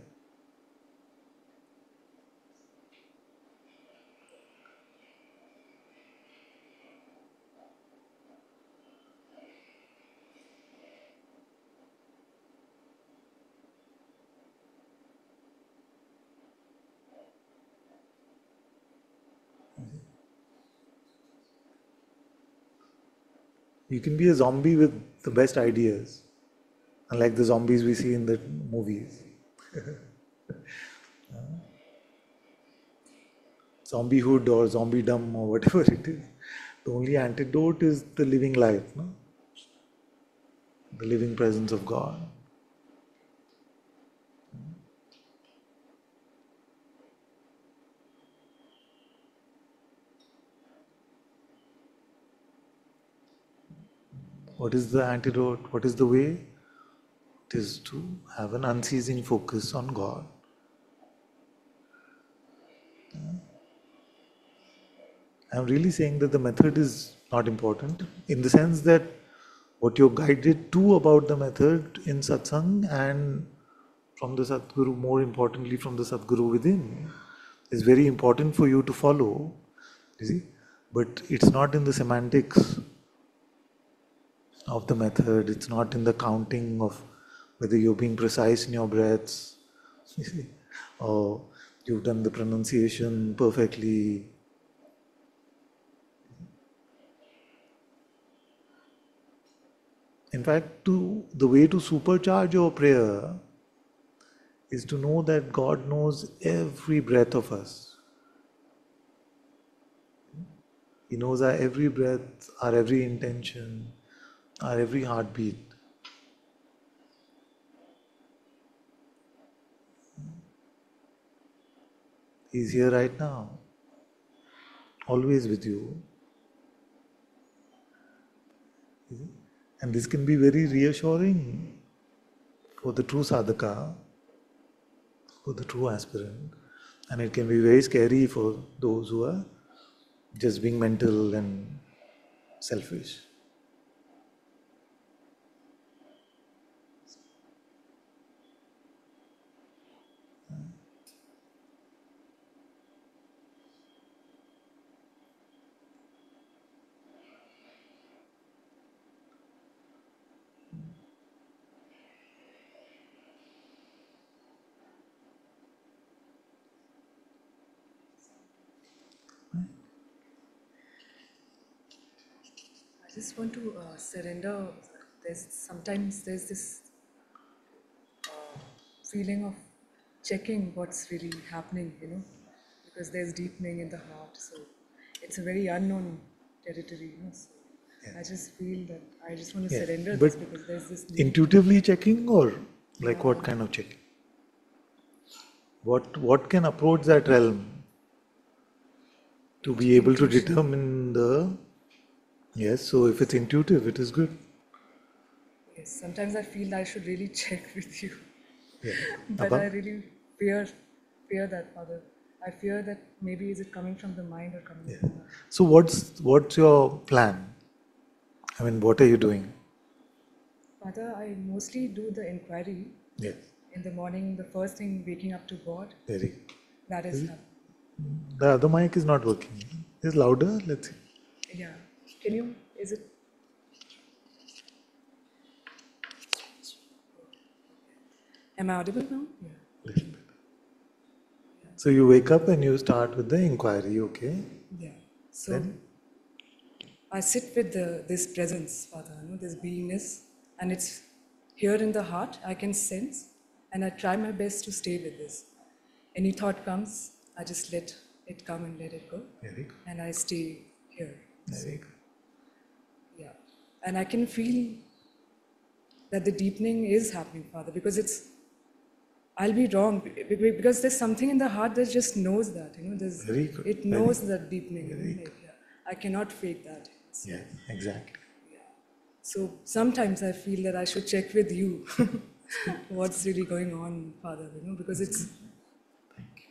You can be a zombie with the best ideas, unlike the zombies we see in the movies. Zombiehood or zombiedom or whatever it is. The only antidote is the living life, no? The living presence of God. What is the antidote? What is the way? It is to have an unceasing focus on God. I'm really saying that the method is not important, in the sense that what you're guided to about the method in satsang and from the Sadhguru, more importantly from the Sadhguru within, is very important for you to follow, you see, but it's not in the semantics of the method, it's not in the counting of whether you're being precise in your breaths, you see, or you've done the pronunciation perfectly. In fact, to, the way to supercharge your prayer is to know that God knows every breath of us. He knows our every breath, our every intention, our every heartbeat. He is here right now, always with you. And this can be very reassuring for the true sadhaka, for the true aspirant. And it can be very scary for those who are just being mental and selfish. I just want to uh, surrender. There's sometimes there's this uh, feeling of checking what's really happening, you know, because there's deepening in the heart. So it's a very unknown territory, you know. So yeah. I just feel that I just want to yeah. surrender but this because there's this. Intuitively checking, or like yeah. what kind of checking? What what can approach that realm to be able to determine the. Yes, so if it's intuitive, it is good. Yes, sometimes I feel I should really check with you. Yeah. But Abba? I really fear, fear that other. I fear that maybe is it coming from the mind or coming yeah. from the... So what's, what's your plan? I mean, what are you doing? Father, I mostly do the inquiry. Yes. In the morning, the first thing, waking up to God. Very. That is... Very. The other mic is not working. It's louder, let's see. Yeah. Can you, is it? Am I audible now? Yeah. Little bit. Yeah. So you wake up and you start with the inquiry, okay? Yeah. So then? I sit with the, this presence, Father, you know, this beingness, and it's here in the heart. I can sense, and I try my best to stay with this. Any thought comes, I just let it come and let it go, Eric. And I stay here. Eric. And I can feel that the deepening is happening, Father, because it's, I'll be wrong, because there's something in the heart that just knows that, you know, there's, it knows that deepening. Right? Like, yeah, I cannot fake that. So, yeah, exactly. Yeah. So sometimes I feel that I should check with you what's really going on, Father, you know, because it's... Thank you.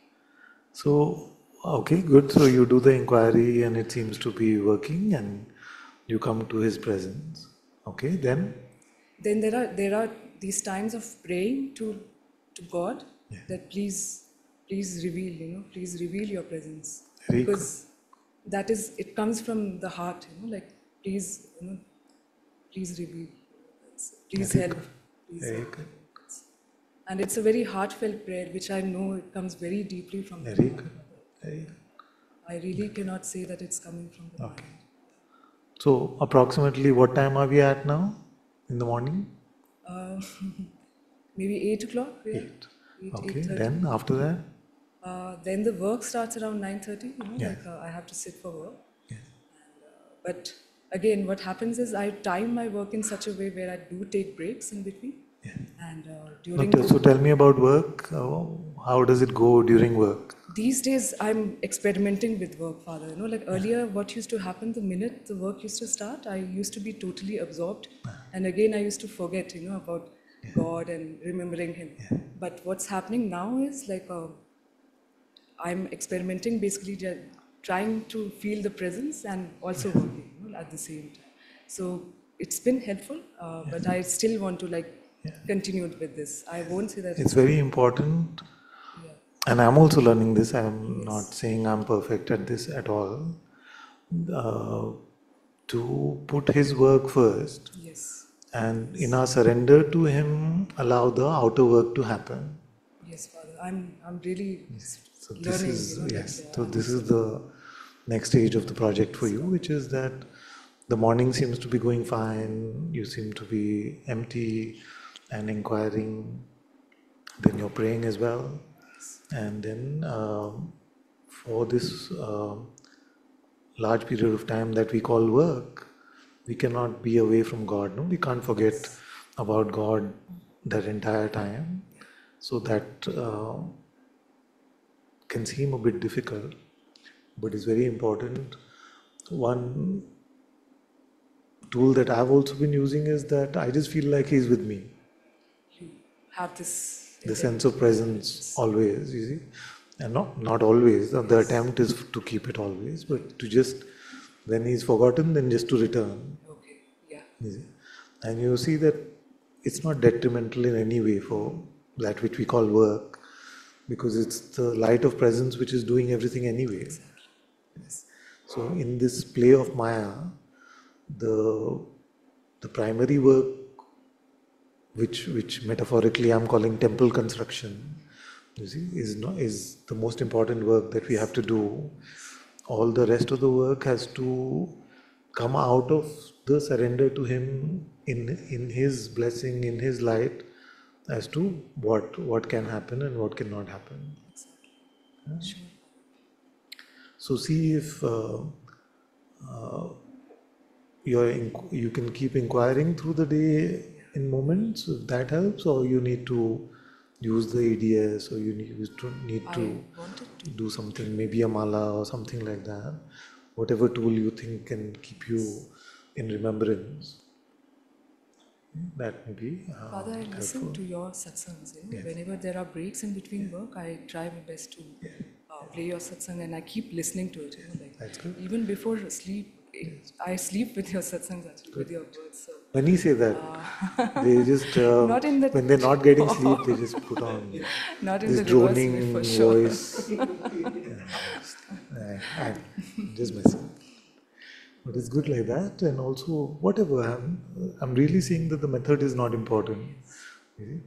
So, okay, good. So you do the inquiry and it seems to be working, and you come to His presence, okay, then? Then there are there are these times of praying to, to God yeah. that please, please reveal, you know, please reveal Your presence. Very because good. That is, it comes from the heart, you know, like, please, you know, please reveal, please very help. Please very help. Good. And it's a very heartfelt prayer, which I know it comes very deeply from very the heart. Good. Very good. I really cannot say that it's coming from the okay. mind. So, approximately what time are we at now, in the morning? Uh, maybe eight o'clock. Yeah. eight. eight. Okay, eight then after that? Uh, then the work starts around nine thirty, you know, yes. like uh, I have to sit for work. Yes. And, uh, but again, what happens is I time my work in such a way where I do take breaks in between. Yes. And uh, during no, So, tell me about work. Oh, how does it go during work? These days, I'm experimenting with work, Father, you know, like earlier what used to happen the minute the work used to start, I used to be totally absorbed and again I used to forget, you know, about yeah. God and remembering Him. Yeah. But what's happening now is like uh, I'm experimenting, basically trying to feel the presence and also working, you know, at the same time. So it's been helpful, uh, yeah. but I still want to like yeah. continue with this. I won't say that. It's very important. And I'm also learning this. I'm yes. not saying I'm perfect at this at all. Uh, to put His work first. Yes. And yes. in our surrender to Him, allow the outer work to happen. Yes, Father. I'm, I'm really yes. so learning. This is, you know, yes. Like, uh, so this is the next stage of the project for you, which is that the morning seems to be going fine. You seem to be empty and inquiring. Then you're praying as well. And then uh, for this uh, large period of time that we call work, we cannot be away from God. No, we can't forget yes. about God that entire time. So that uh, can seem a bit difficult, but it's very important. One tool that I've also been using is that I just feel like he's with me. You have this... The sense of presence always, you see. And not, not always, the attempt is to keep it always, but to just, when he's forgotten, then just to return. Okay, yeah. You see? And you see that it's not detrimental in any way for that which we call work, because it's the light of presence which is doing everything anyway. Exactly. Yes. So in this play of Maya, the the primary work, which which metaphorically I'm calling temple construction, you see, is not, is the most important work that we have to do. All the rest of the work has to come out of the surrender to him in in his blessing, in his light, as to what what can happen and what cannot happen. Exactly. Yeah? Sure. So see if uh, uh, you're inqu you can keep inquiring through the day in moments, if that helps, or you need to use the E D S, or you need to, need to, to do something, maybe a mala or something like that. Whatever tool you think can keep you in remembrance. That may be uh, Father, I helpful. Listen to your satsangs. Eh? Yes. Whenever there are breaks in between yes. work, I try my best to yes. uh, play your satsang, and I keep listening to it. Yes. You know, like, that's good. Even before sleep, it, yes. I sleep with your satsangs, actually, good. With your words. So, when you say that, uh, they just uh, not in the when they're not getting sleep, they just put on not in this the droning for sure. voice. yeah, just, I, I'm just messing. But it's good like that, and also whatever, I'm, I'm really saying that the method is not important. Yes.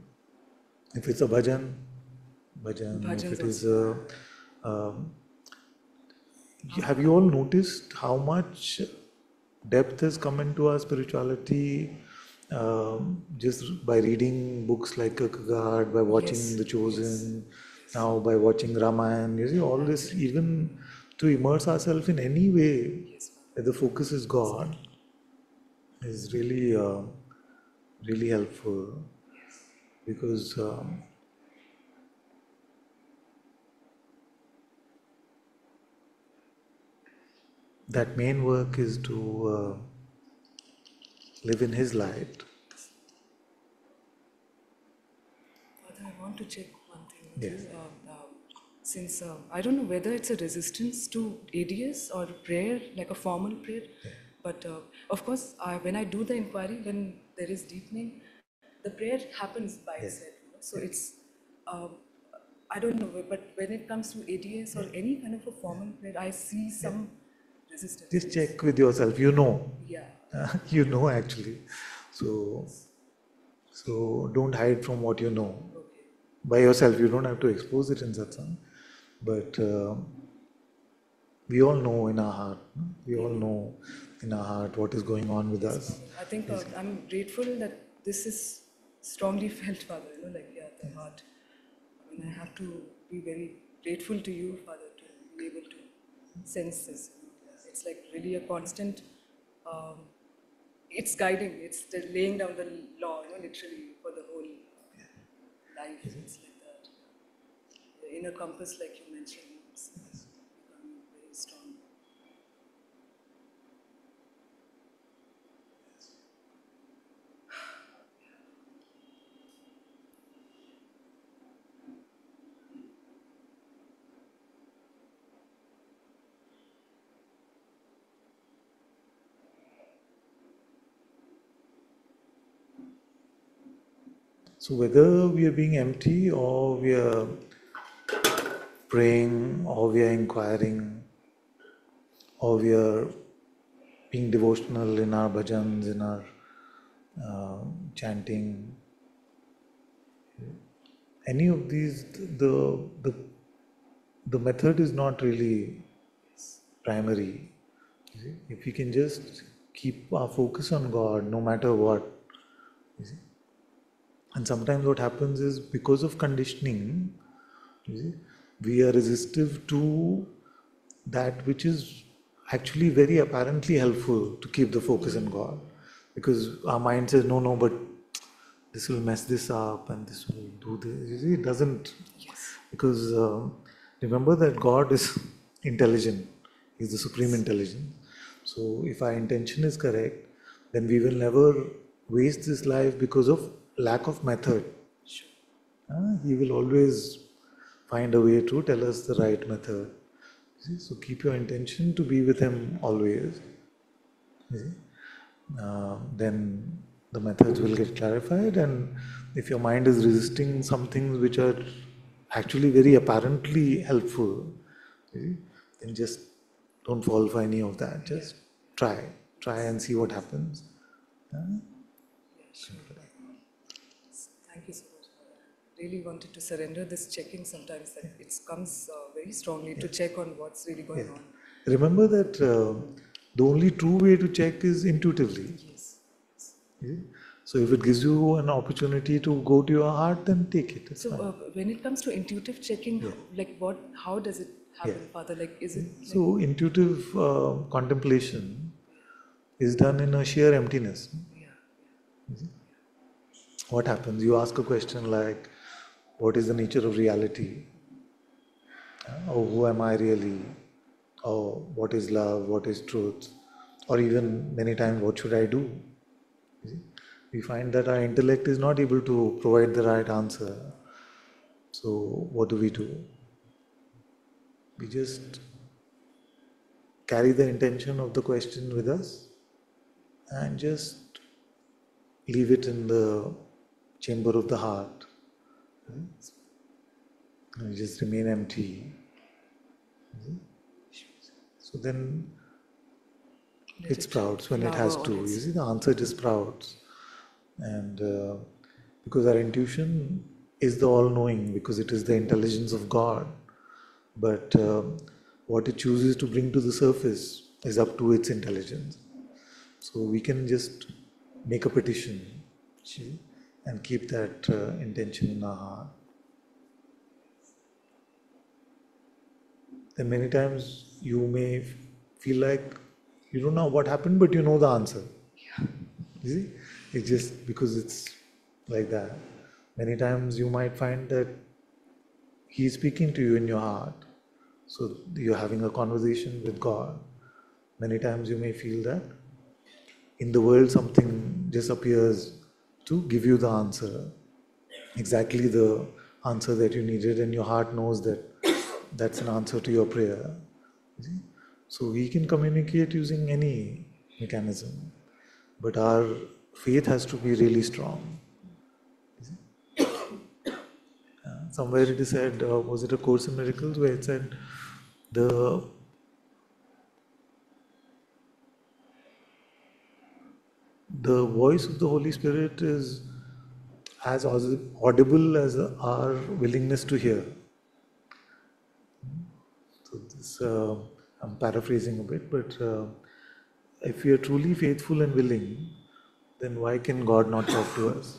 If it's a bhajan, bhajan, Bhajan's if it is a... Um, have you all noticed how much depth has come into our spirituality um, just by reading books like Kierkegaard, by watching yes. The Chosen, yes. Now by watching Ramayana, you see, all this, even to immerse ourselves in any way. Yes. That the focus is God is really, uh, really helpful, because um, that main work is to uh, live in His light. Father, I want to check one thing. Yes. Since uh, I don't know whether it's a resistance to A D S or prayer, like a formal prayer, yeah. But uh, of course, I, when I do the inquiry, when there is deepening, the prayer happens by yes. itself. You know? So yes. it's, um, I don't know, but when it comes to A D S or any kind of a formal prayer, I see some yeah. resistance. Just check with yourself, you know. Yeah. You know, actually. So, so don't hide from what you know. Okay. By yourself, you don't have to expose it in satsang. But uh, we all know in our heart, no? we all know in our heart what is going on with yes, us. I think uh, I'm grateful that this is strongly felt, Father, you know, like, yeah, the yes. heart. I mean, I have to be very grateful to you, Father, to be able to sense this. It's like really a constant, um, it's guiding, it's the laying down the law, you know, literally for the whole yeah. life. Yes. It's like inner compass, like you mentioned, is becoming very strong. So whether we are being empty or we are praying, or we are inquiring, or we are being devotional in our bhajans, in our uh, chanting. Any of these, the the the method is not really primary. You see? If we can just keep our focus on God, no matter what. You see? And sometimes what happens is because of conditioning. You see? We are resistive to that which is actually very apparently helpful to keep the focus on God, because our mind says, no, no, but this will mess this up and this will do this. You see, it doesn't. Yes. Because um, remember that God is intelligent, He's the supreme intelligence. So if our intention is correct, then we will never waste this life because of lack of method. Sure. Uh, he will always find a way to tell us the right method. See? So keep your intention to be with him always. See? Uh, then the methods will get clarified, and if your mind is resisting some things which are actually very apparently helpful, see, then just don't fall for any of that. Just try. Try and see what happens. Yeah? Thank you so much for that. Really wanted to surrender this checking sometimes. That yeah. It comes uh, very strongly yeah. to check on what's really going yeah. on. Remember that uh, the only true way to check is intuitively. Yes. Yeah? So if it gives you an opportunity to go to your heart, then take it. It's so uh, when it comes to intuitive checking, yeah. like what, how does it happen, yeah. Father? Like is it? Like so intuitive uh, contemplation is done in a sheer emptiness. Yeah. Yeah. What happens? You ask a question like, what is the nature of reality? Or who am I really? Or what is love? What is truth? Or even many times, what should I do? We find that our intellect is not able to provide the right answer. So what do we do? We just carry the intention of the question with us and just leave it in the chamber of the heart. And just remain empty. So then it sprouts when it has to. You see, the answer just sprouts. And uh, because our intuition is the all-knowing, because it is the intelligence of God, but uh, what it chooses to bring to the surface is up to its intelligence. So we can just make a petition and keep that uh, intention in our heart. Then many times you may feel like you don't know what happened, but you know the answer. Yeah. You see? It's just because it's like that. Many times you might find that he is speaking to you in your heart. So you're having a conversation with God. Many times you may feel that in the world something just appears to give you the answer. Exactly the answer that you needed, and your heart knows that that's an answer to your prayer. So he can communicate using any mechanism. But our faith has to be really strong. Uh, somewhere it is said, uh, was it a Course in Miracles, where it said the the voice of the Holy Spirit is as audible as our willingness to hear. So this, uh, I'm paraphrasing a bit, but uh, if we are truly faithful and willing, then why can God not talk to us?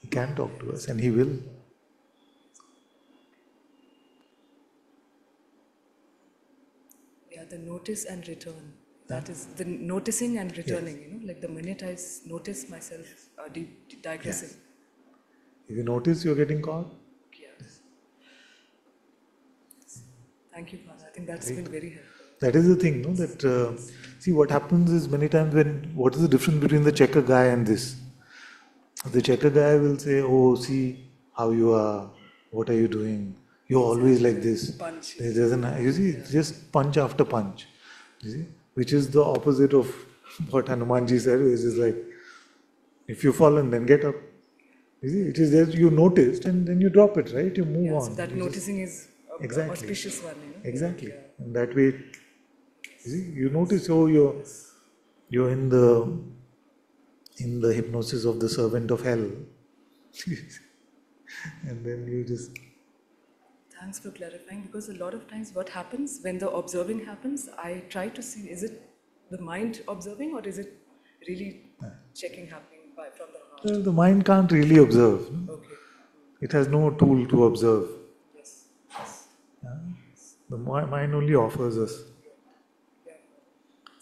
He can talk to us, and He will. Yeah, the notice and return. That yeah. is the noticing and returning, yes. you know, like the minute I notice myself uh, digressing. Yes. If you notice, you're getting caught. Yes. yes. Thank you, Father. I think that's Great. been very helpful. That is the thing, no? That uh, see what happens is many times when what is the difference between the checker guy and this? The checker guy will say, "Oh, see how you are. What are you doing? You're always like this." Punch. There doesn't you see? Yeah. Just punch after punch, you see? Which is the opposite of what Hanumanji said. Which is like, if you fall and then get up, you see? It is that you noticed and then you drop it, right? You move yeah, on. So that you noticing just, is a exactly. auspicious one. You know? Exactly, yeah. and that way. You see, you notice, oh, you're, you're in the in the hypnosis of the servant of hell. And then you just... Thanks for clarifying, because a lot of times what happens when the observing happens, I try to see, is it the mind observing or is it really yeah. checking happening by, from the heart? Well, the mind can't really observe. Okay. It has no tool to observe. Yes. Yes. Yeah? Yes. The mind only offers us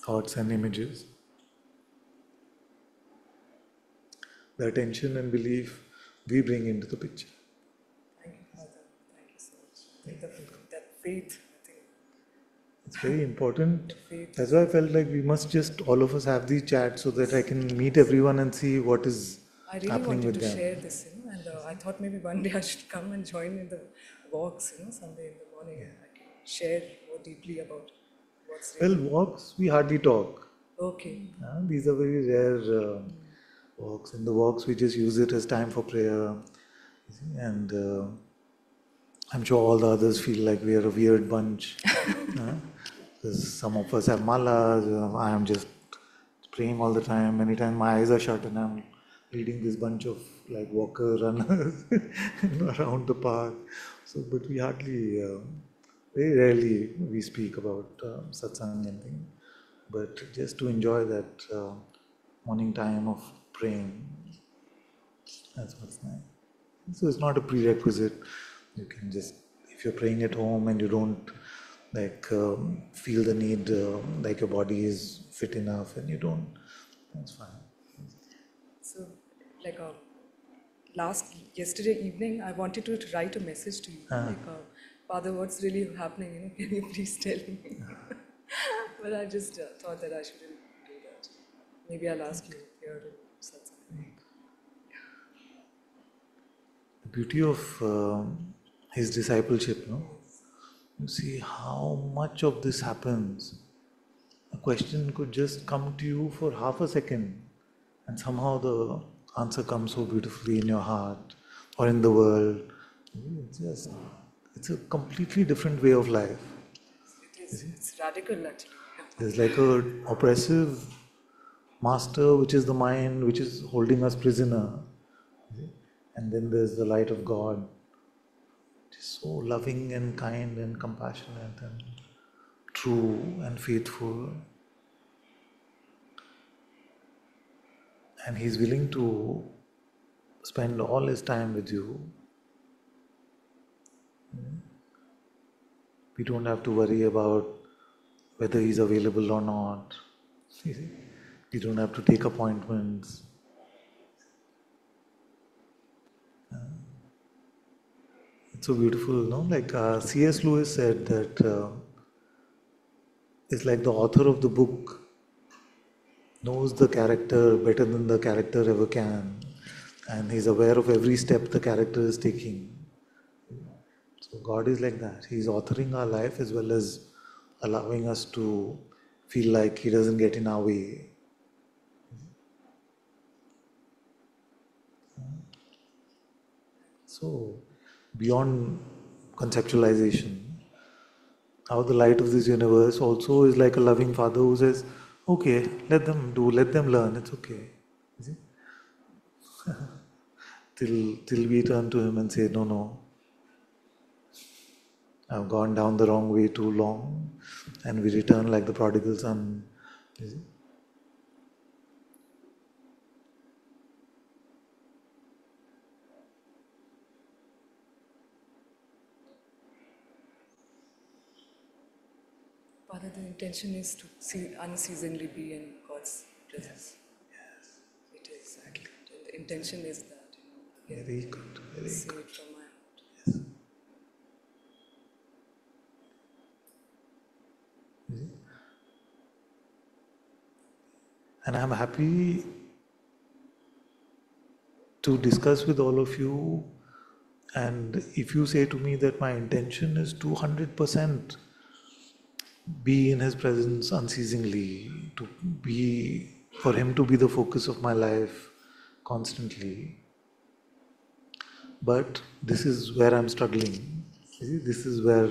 thoughts and images. The attention and belief we bring into the picture. Thank you, Father. Thank you so much. That faith, I think, It's very important. That's why I felt like we must just all of us have these chats so that I can meet everyone and see what is happening with them. I really wanted to share this, you know, and uh, I thought maybe one day I should come and join in the walks, you know, someday in the morning. Yeah. I can share more deeply about what's really. Well, walks, we hardly talk. Okay. Yeah, these are very rare uh, walks. In the walks, we just use it as time for prayer. And uh, I'm sure all the others feel like we are a weird bunch. uh, some of us have malas. Uh, I am just praying all the time. Many times my eyes are shut and I'm leading this bunch of like walker runners around the park. So, but we hardly, uh, very rarely we speak about uh, satsang and things. But just to enjoy that uh, morning time of praying, that's what's nice. So it's not a prerequisite. You can just, if you're praying at home and you don't like um, feel the need, uh, like your body is fit enough and you don't, that's fine. So like a, last, yesterday evening, I wanted to write a message to you. Uh-huh. Like, uh, Father, what's really happening? You know, can you please tell me? Uh-huh. But I just uh, thought that I shouldn't do that. Maybe I'll ask you here to satsang. The beauty of uh, his discipleship, no? You see how much of this happens. A question could just come to you for half a second and somehow the answer comes so beautifully in your heart or in the world. It's just, it's a completely different way of life. It's radical actually. There's like an oppressive master, which is the mind, which is holding us prisoner. And then there's the light of God, which is so loving and kind and compassionate and true and faithful. And He's willing to spend all His time with you. We don't have to worry about whether he's available or not. We don't have to take appointments. Uh, it's so beautiful, no? Like uh, C S Lewis said that uh, it's like the author of the book knows the character better than the character ever can, and he's aware of every step the character is taking. So God is like that. He is authoring our life as well as allowing us to feel like He doesn't get in our way. So, beyond conceptualization, how the light of this universe also is like a loving father who says, okay, let them do, let them learn, it's okay. Is it? till, till we turn to Him and say, no, no. I've gone down the wrong way too long, and we return like the prodigal son. Father, the intention is to see unceasingly be in God's presence. Yes, yes. It is exactly. The intention is that. You know, very good. Very see good. It from my heart. Yes. And I'm happy to discuss with all of you, and if you say to me that my intention is to one hundred percent be in His presence unceasingly, to be, for Him to be the focus of my life constantly, but this is where I'm struggling, this is where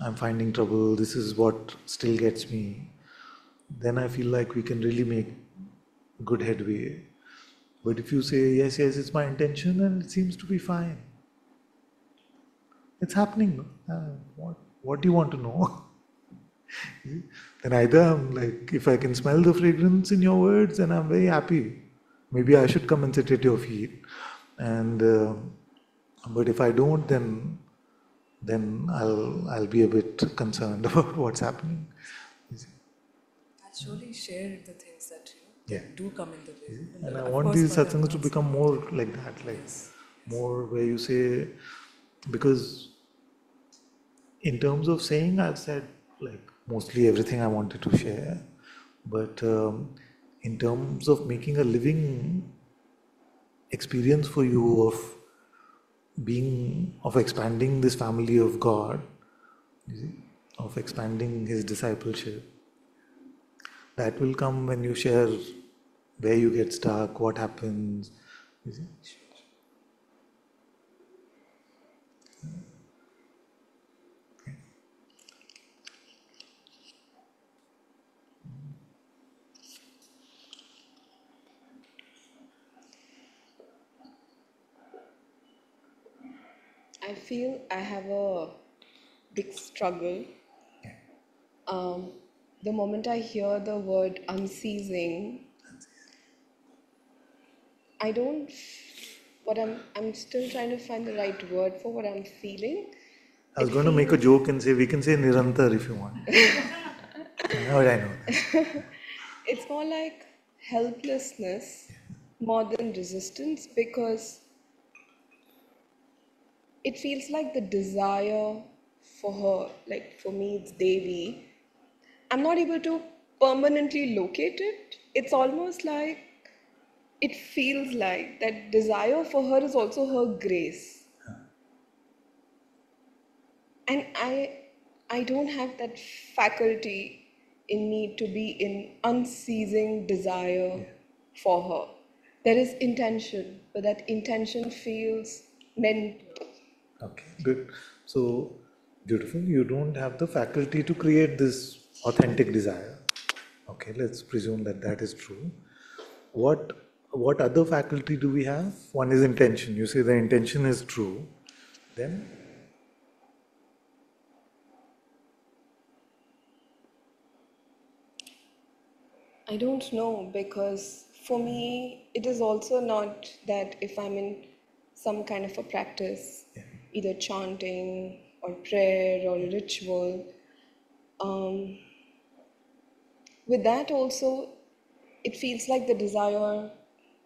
I'm finding trouble, this is what still gets me, then I feel like we can really make good headway. But if you say, yes, yes, it's my intention and it seems to be fine. It's happening. Uh, what, what do you want to know? Then either I'm like, if I can smell the fragrance in your words, then I'm very happy. Maybe I should come and sit at your feet. And, uh, but if I don't, then, then I'll, I'll be a bit concerned about what's happening. Surely share the things that you know, yeah. do come in the way. And, and I want these satsangs to become more like that, like yes. more where you say, because in terms of saying, I've said like mostly everything I wanted to share. But um, in terms of making a living experience for you of being, of expanding this family of God, you see, of expanding His discipleship, that will come when you share where you get stuck, what happens, you see. I feel I have a big struggle. Yeah. Um, the moment I hear the word unceasing, I don't, what I'm, I'm still trying to find the right word for what I'm feeling. I was it going feels, to make a joke and say, we can say Nirantar if you want. Now I know that. It's more like helplessness, yeah, more than resistance, because it feels like the desire for her, like for me it's Devi. I'm not able to permanently locate it. It's almost like, it feels like that desire for her is also her grace. Yeah. And I, I don't have that faculty in me to be in unceasing desire, yeah, for her. There is intention, but that intention feels mental. Okay, good. So, beautiful. You don't have the faculty to create this authentic desire. Okay, let's presume that that is true. What what other faculty do we have? One is intention. You say the intention is true. Then? I don't know, because for me, it is also not that if I'm in some kind of a practice, yeah, either chanting or prayer or ritual. Um, with that also, it feels like the desire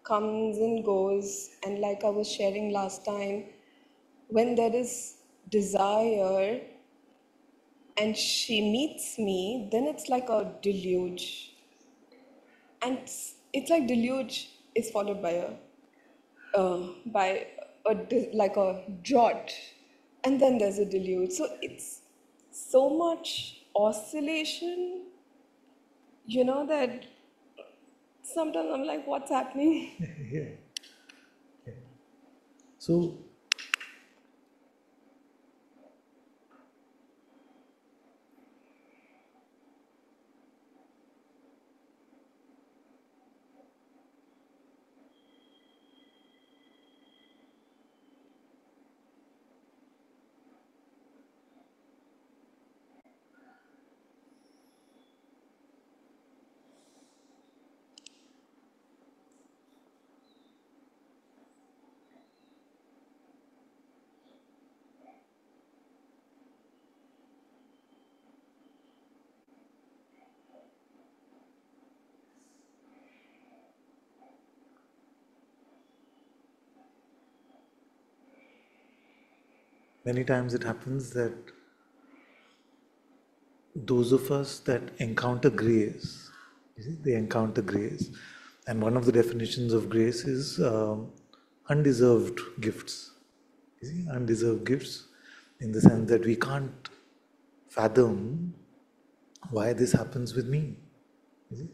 comes and goes, and like I was sharing last time, when there is desire and she meets me, then it's like a deluge. And it's, it's like deluge is followed by a, uh, by A, like a drought, and then there's a deluge. So it's so much oscillation, you know, that sometimes I'm like, what's happening? Yeah. Yeah. So many times it happens that those of us that encounter grace, you see, they encounter grace. And one of the definitions of grace is um, undeserved gifts. You see, undeserved gifts in the sense that we can't fathom why this happens with me. You see?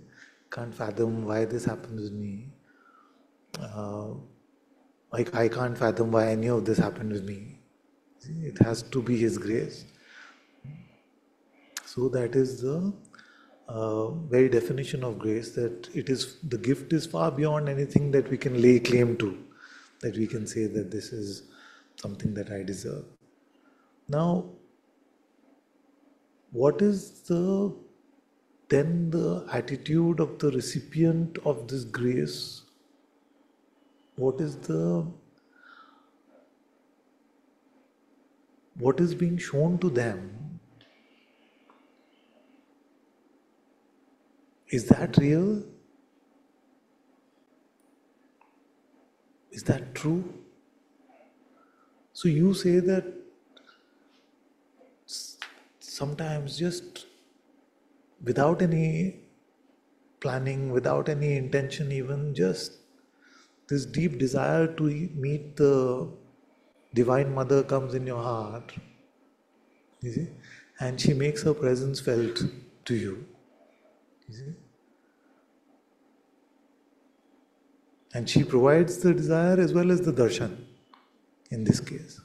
Can't fathom why this happens with me. Uh, like I can't fathom why any of this happened with me. It has to be His grace. So that is the uh, very definition of grace, that it is, the gift is far beyond anything that we can lay claim to, that we can say that this is something that I deserve. Now, what is the then the attitude of the recipient of this grace? What is the What is being shown to them? Is that real? Is that true? So you say that sometimes just without any planning, without any intention even, just this deep desire to meet the Divine Mother comes in your heart, you see, and she makes her presence felt to you, you see. And she provides the desire as well as the darshan, in this case.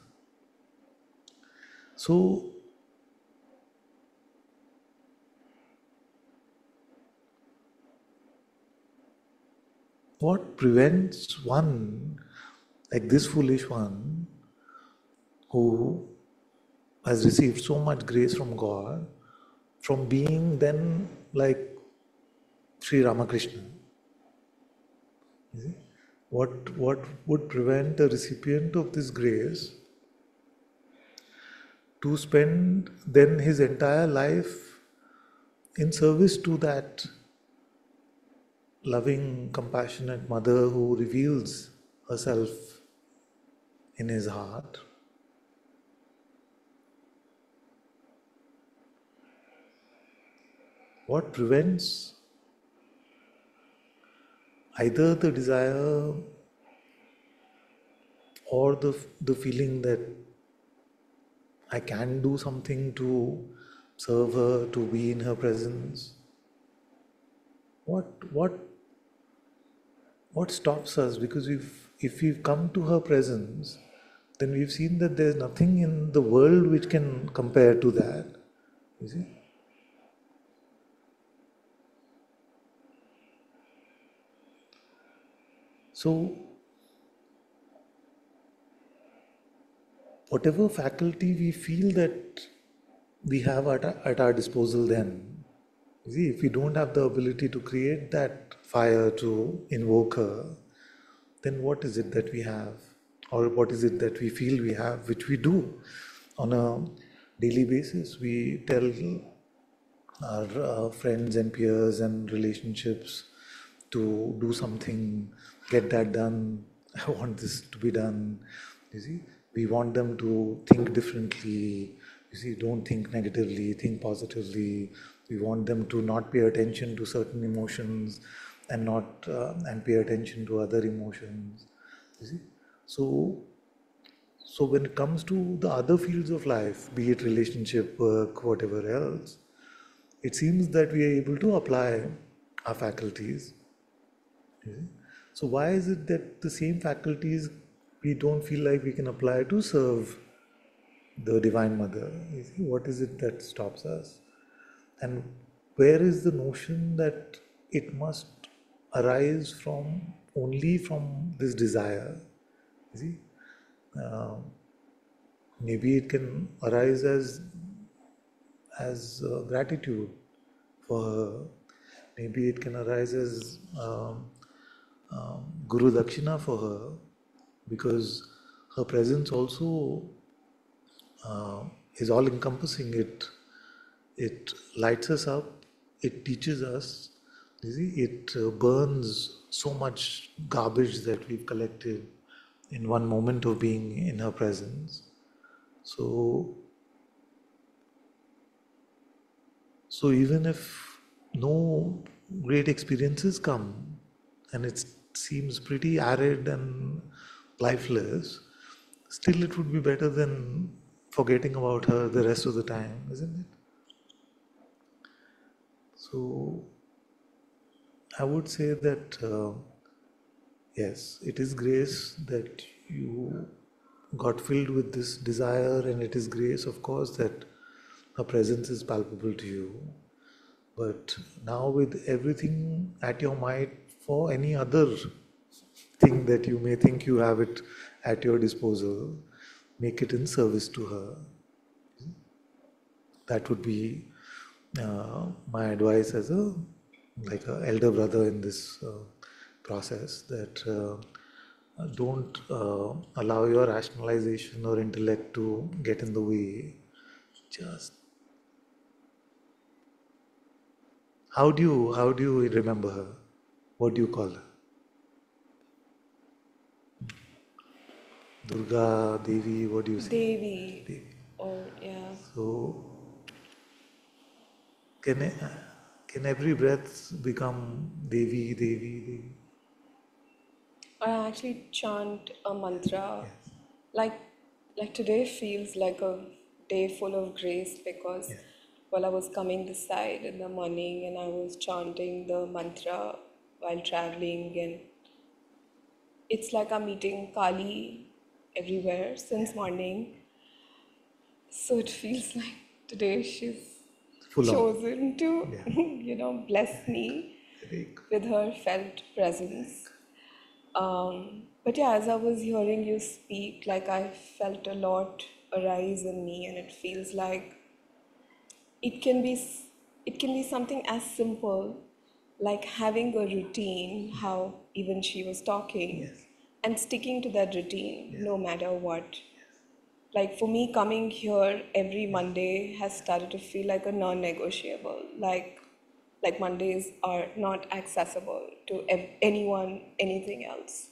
So, what prevents one, like this foolish one, who has received so much grace from God, from being then like Sri Ramakrishna? What, what would prevent a recipient of this grace to spend then his entire life in service to that loving, compassionate mother who reveals herself in his heart? What prevents either the desire or the, the feeling that I can do something to serve her, to be in her presence? What what what stops us? Because if if we've come to her presence, then we've seen that there's nothing in the world which can compare to that. You see? So, whatever faculty we feel that we have at our, at our disposal then, you see, if we don't have the ability to create that fire, to invoke her, then what is it that we have? Or what is it that we feel we have, which we do on a daily basis? We tell our uh, friends and peers and relationships to do something, get that done, I want this to be done, you see. We want them to think differently, you see, don't think negatively, think positively. We want them to not pay attention to certain emotions and not uh, and pay attention to other emotions, you see. So, so when it comes to the other fields of life, be it relationship, work, whatever else, it seems that we are able to apply our faculties. So why is it that the same faculties we don't feel like we can apply to serve the Divine Mother? You see, what is it that stops us? And where is the notion that it must arise from only from this desire? You see, uh, maybe it can arise as as uh, gratitude for her. Maybe it can arise as um, um, Guru Dakshina for her, because her presence also uh, is all-encompassing. It it lights us up, it teaches us, you see, it uh, burns so much garbage that we've collected in one moment of being in her presence. So, so even if no great experiences come and it seems pretty arid and lifeless, still it would be better than forgetting about her the rest of the time, isn't it? So I would say that uh, yes, it is grace that you got filled with this desire, and it is grace, of course, that her presence is palpable to you. But now with everything at your might for any other thing that you may think you have it at your disposal, make it in service to her. That would be uh, my advice as a like an elder brother in this uh, process, that uh, don't uh, allow your rationalization or intellect to get in the way. Just How do you, how do you remember her? What do you call her? Durga, Devi, what do you say? Devi. Devi. Oh, yeah. So, can I, Can every breath become Devi, Devi, Devi? I actually chant a mantra. Yes. Like, like today feels like a day full of grace because yes. while I was coming this side in the morning and I was chanting the mantra while traveling, and it's like I'm meeting Kali everywhere since morning. So it feels like today she's Full chosen on. to, yeah. you know, bless me with her felt presence. Um, but yeah, as I was hearing you speak, like I felt a lot arise in me, and it feels like it can be, it can be something as simple, like having a routine, how even she was talking, yes. and sticking to that routine, yes. no matter what. Like for me, coming here every Monday has started to feel like a non-negotiable. Like, like Mondays are not accessible to anyone, anything else.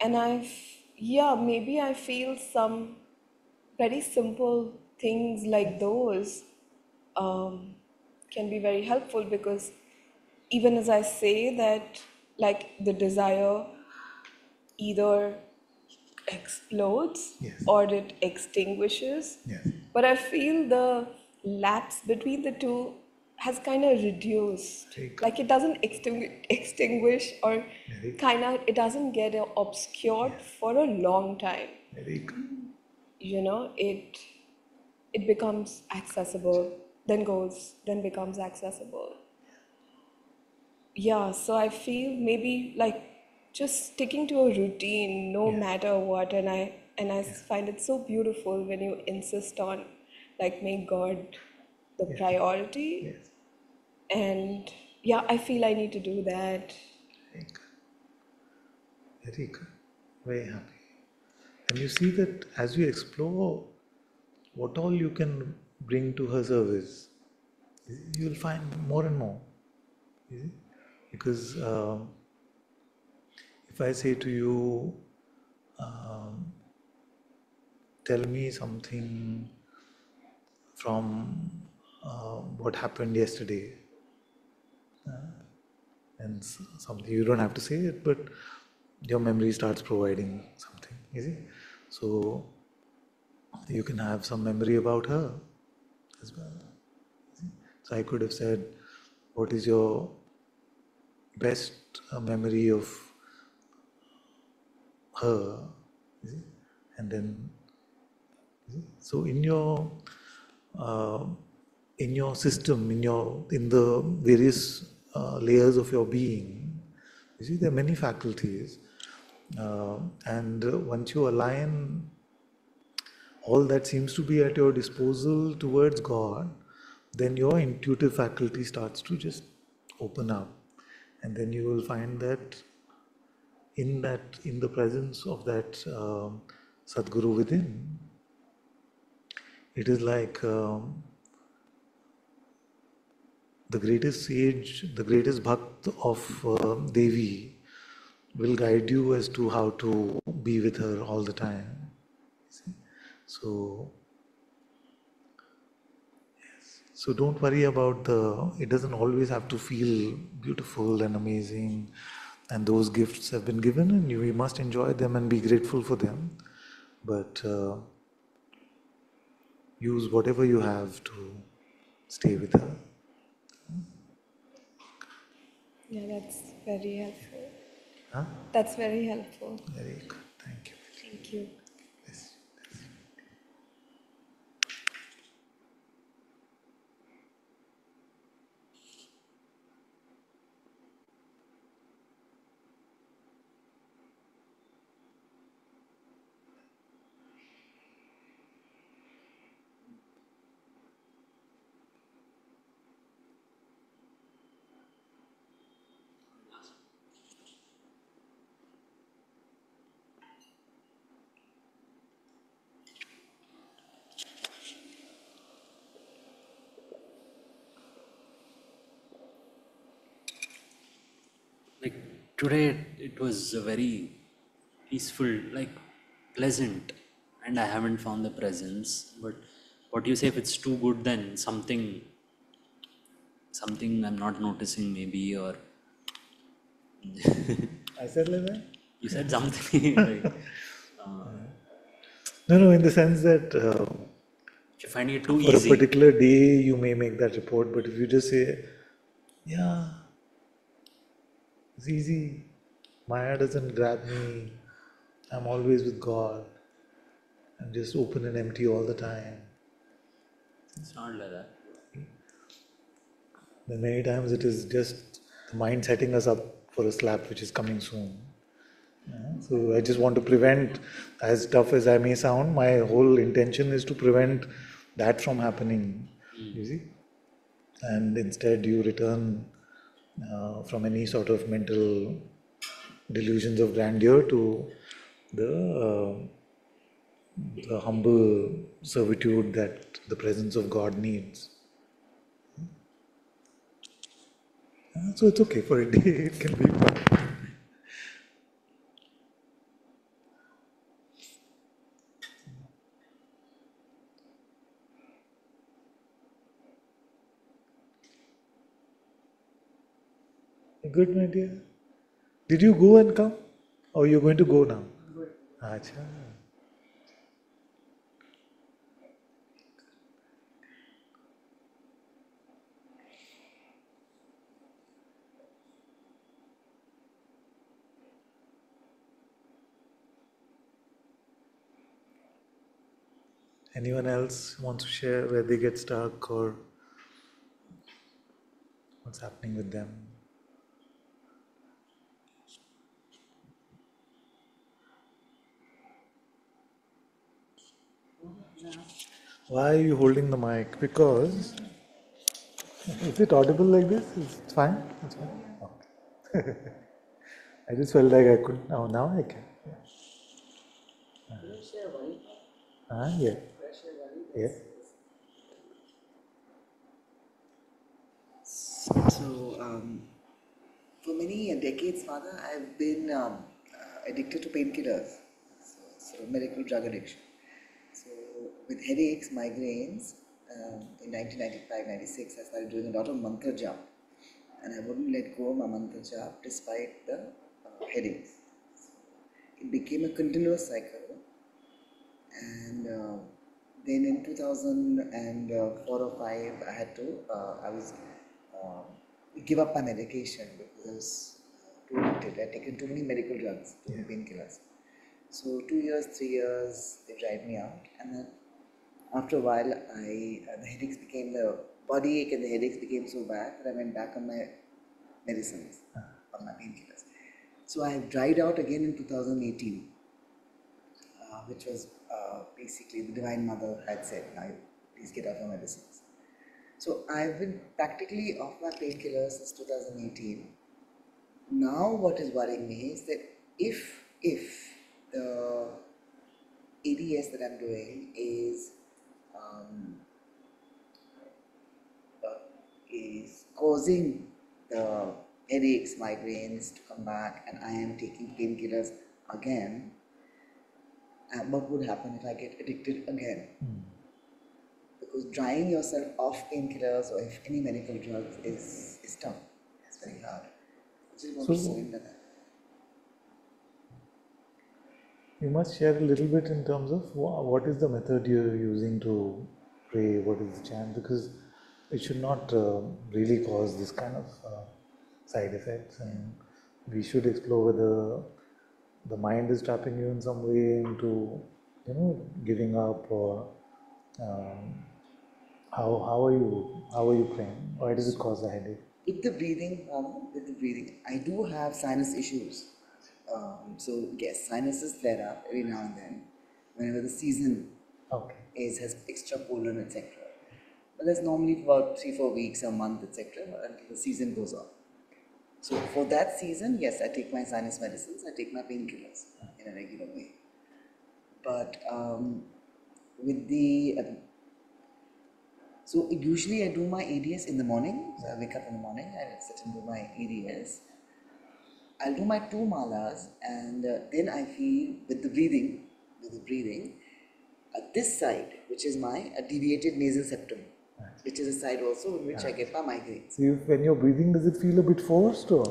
And I've, yeah, maybe I feel some very simple things like those um, can be very helpful, because even as I say that, like the desire either explodes yes. or it extinguishes, yes. but I feel the lapse between the two has kind of reduced. Take. Like it doesn't extingu extinguish or kind of, it doesn't get obscured yes. for a long time. Take. You know, it it becomes accessible, then goes, then becomes accessible. Yeah, so I feel maybe like just sticking to a routine, no yes. matter what, and I and I yes. find it so beautiful when you insist on, like, make God the yes. priority. Yes. And yeah, I feel I need to do that. Very good. Very good. Very happy. And you see that as you explore what all you can bring to her service, you will find more and more. Because. Um, If I say to you, um, tell me something from uh, what happened yesterday, uh, and something, you don't have to say it, but your memory starts providing something, you see. So you can have some memory about her as well. So I could have said, what is your best uh, memory of her, and then so in your uh, in your system, in your in the various uh, layers of your being, you see there are many faculties, uh, and once you align all that seems to be at your disposal towards God, then your intuitive faculty starts to just open up, and then you will find that in that, in the presence of that uh, Sadhguru within, it is like um, the greatest sage, the greatest bhakt of uh, Devi will guide you as to how to be with her all the time. See? So, yes. So don't worry about the, it doesn't always have to feel beautiful and amazing. And those gifts have been given, and you, we must enjoy them and be grateful for them. But uh, use whatever you have to stay with her. Yeah, that's very helpful. Huh? That's very helpful. Very good. Thank you. Thank you. Yes. Today it was a very peaceful, like pleasant, and I haven't found the presence. But what you say, if it's too good, then something something I'm not noticing maybe, or... I said like that? You said something like... Uh, no, no, in the sense that uh, if you find it too easy. For a particular day, you may make that report, but if you just say, yeah, it's easy, Maya doesn't grab me, I'm always with God, I'm just open and empty all the time. It's not like that. Then many times it is just the mind setting us up for a slap which is coming soon. Yeah, so I just want to prevent, as tough as I may sound, my whole intention is to prevent that from happening, mm. you see. And instead you return uh, from any sort of mental delusions of grandeur to the, uh, the humble servitude that the presence of God needs. Yeah, so it's okay for a day, it can be fun. Good, my dear. Did you go and come? Or you're going to go now? Good. Achha. Anyone else wants to share where they get stuck or what's happening with them? Why are you holding the mic? Because... Is it audible like this? It's fine? It's fine? Okay. I just felt like I couldn't... Oh, now I can. Yeah. Ah, yeah. Yeah. So, um, for many decades, Father, I've been um, addicted to painkillers. So, it's a medical drug addiction. With headaches, migraines, um, in nineteen ninety-five ninety-six, I started doing a lot of mantra jap, and I wouldn't let go of my mantra jap despite the uh, headaches. So it became a continuous cycle, and uh, then in two thousand four or five, I had to, uh, I was uh, give up my medication because I was too addicted. I had taken too many medical drugs, too many painkillers. So two years, three years, they dried me out, and then after a while, I uh, the headaches became the body ache, and the headaches became so bad that I went back on my medicines, on my painkillers. So I dried out again in two thousand eighteen, uh, which was uh, basically the Divine Mother had said, "Now please get off your medicines." So I've been practically off my painkillers since two thousand eighteen. Now what is worrying me is that if if the A D S that I'm doing is um, uh, is causing the headaches, migraines to come back, and I am taking painkillers again. Uh, what would happen if I get addicted again? Mm. Because drying yourself off painkillers or if any medical drugs is is tough. It's very hard. I just want so, to surrender that. You must share a little bit in terms of what is the method you're using to pray, what is the chant, because it should not uh, really cause this kind of uh, side effects, and we should explore whether the mind is trapping you in some way into, you know, giving up, or um, how how are you how are you praying? Why does it cause a headache? With the breathing, um, with the breathing, I do have sinus issues. Um, so yes, sinuses flare up every now and then, whenever the season okay. is has extra pollen, et cetera. But that's normally for about three, four weeks, a month, et cetera, until the season goes off. So for that season, yes, I take my sinus medicines, I take my painkillers in a regular way. But um, with the uh, so usually I do my A D S in the morning. So I wake up in the morning, I sit and do my A D S. I'll do my two malas, and uh, then I feel with the breathing, with the breathing, at this side, which is my uh, deviated nasal septum. Right. which is a side also in which yeah. I get my migraines. So if, when you're breathing, does it feel a bit forced or?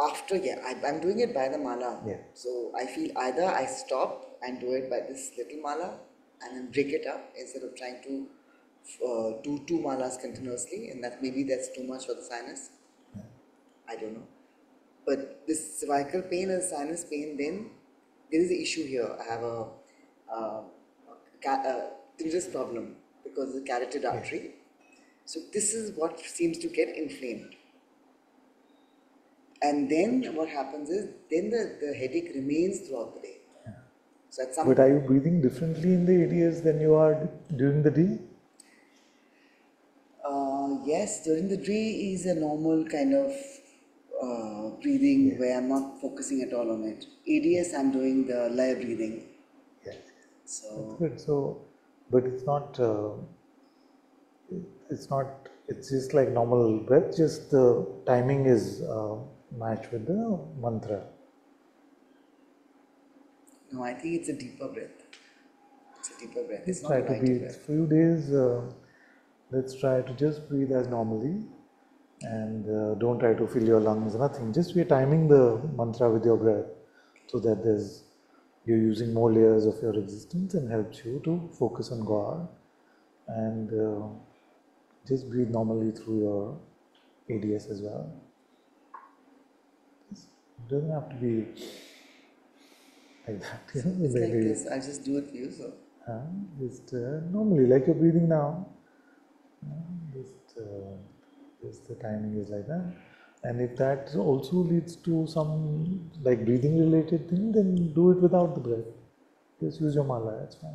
After, yeah, I, I'm doing it by the mala. Yeah. So I feel either I stop and do it by this little mala and then break it up instead of trying to uh, do two malas continuously, and that maybe that's too much for the sinus. Yeah. I don't know. But this cervical pain and sinus pain, then there is an issue here. I have a, uh, a, a serious problem because of the carotid yeah. artery. So this is what seems to get inflamed. And then what happens is, then the, the headache remains throughout the day. Yeah. So at some but are you breathing differently in the A D S than you are during the day? Uh, yes, during the day is a normal kind of uh, breathing yeah. where I'm not focusing at all on it. A D S I'm doing the laya breathing. Yes. So, that's good. So, but it's not, uh, it's not, it's just like normal breath, just the timing is uh, match with the mantra. No, I think it's a deeper breath. It's a deeper breath. Let's it's try not to breathe. Breath. Few days, uh, let's try to just breathe as normally, and uh, don't try to fill your lungs. Nothing. Just be timing the mantra with your breath, so that there's you're using more layers of your existence and helps you to focus on God, and uh, just breathe normally through your A D S as well. It doesn't have to be like that. You know? It's like, like this, I just do it for you, so. Uh, just uh, normally, like you're breathing now. Uh, just, uh, just the timing is like that. And if that also leads to some like breathing related thing, then do it without the breath. Just use your mala, that's fine.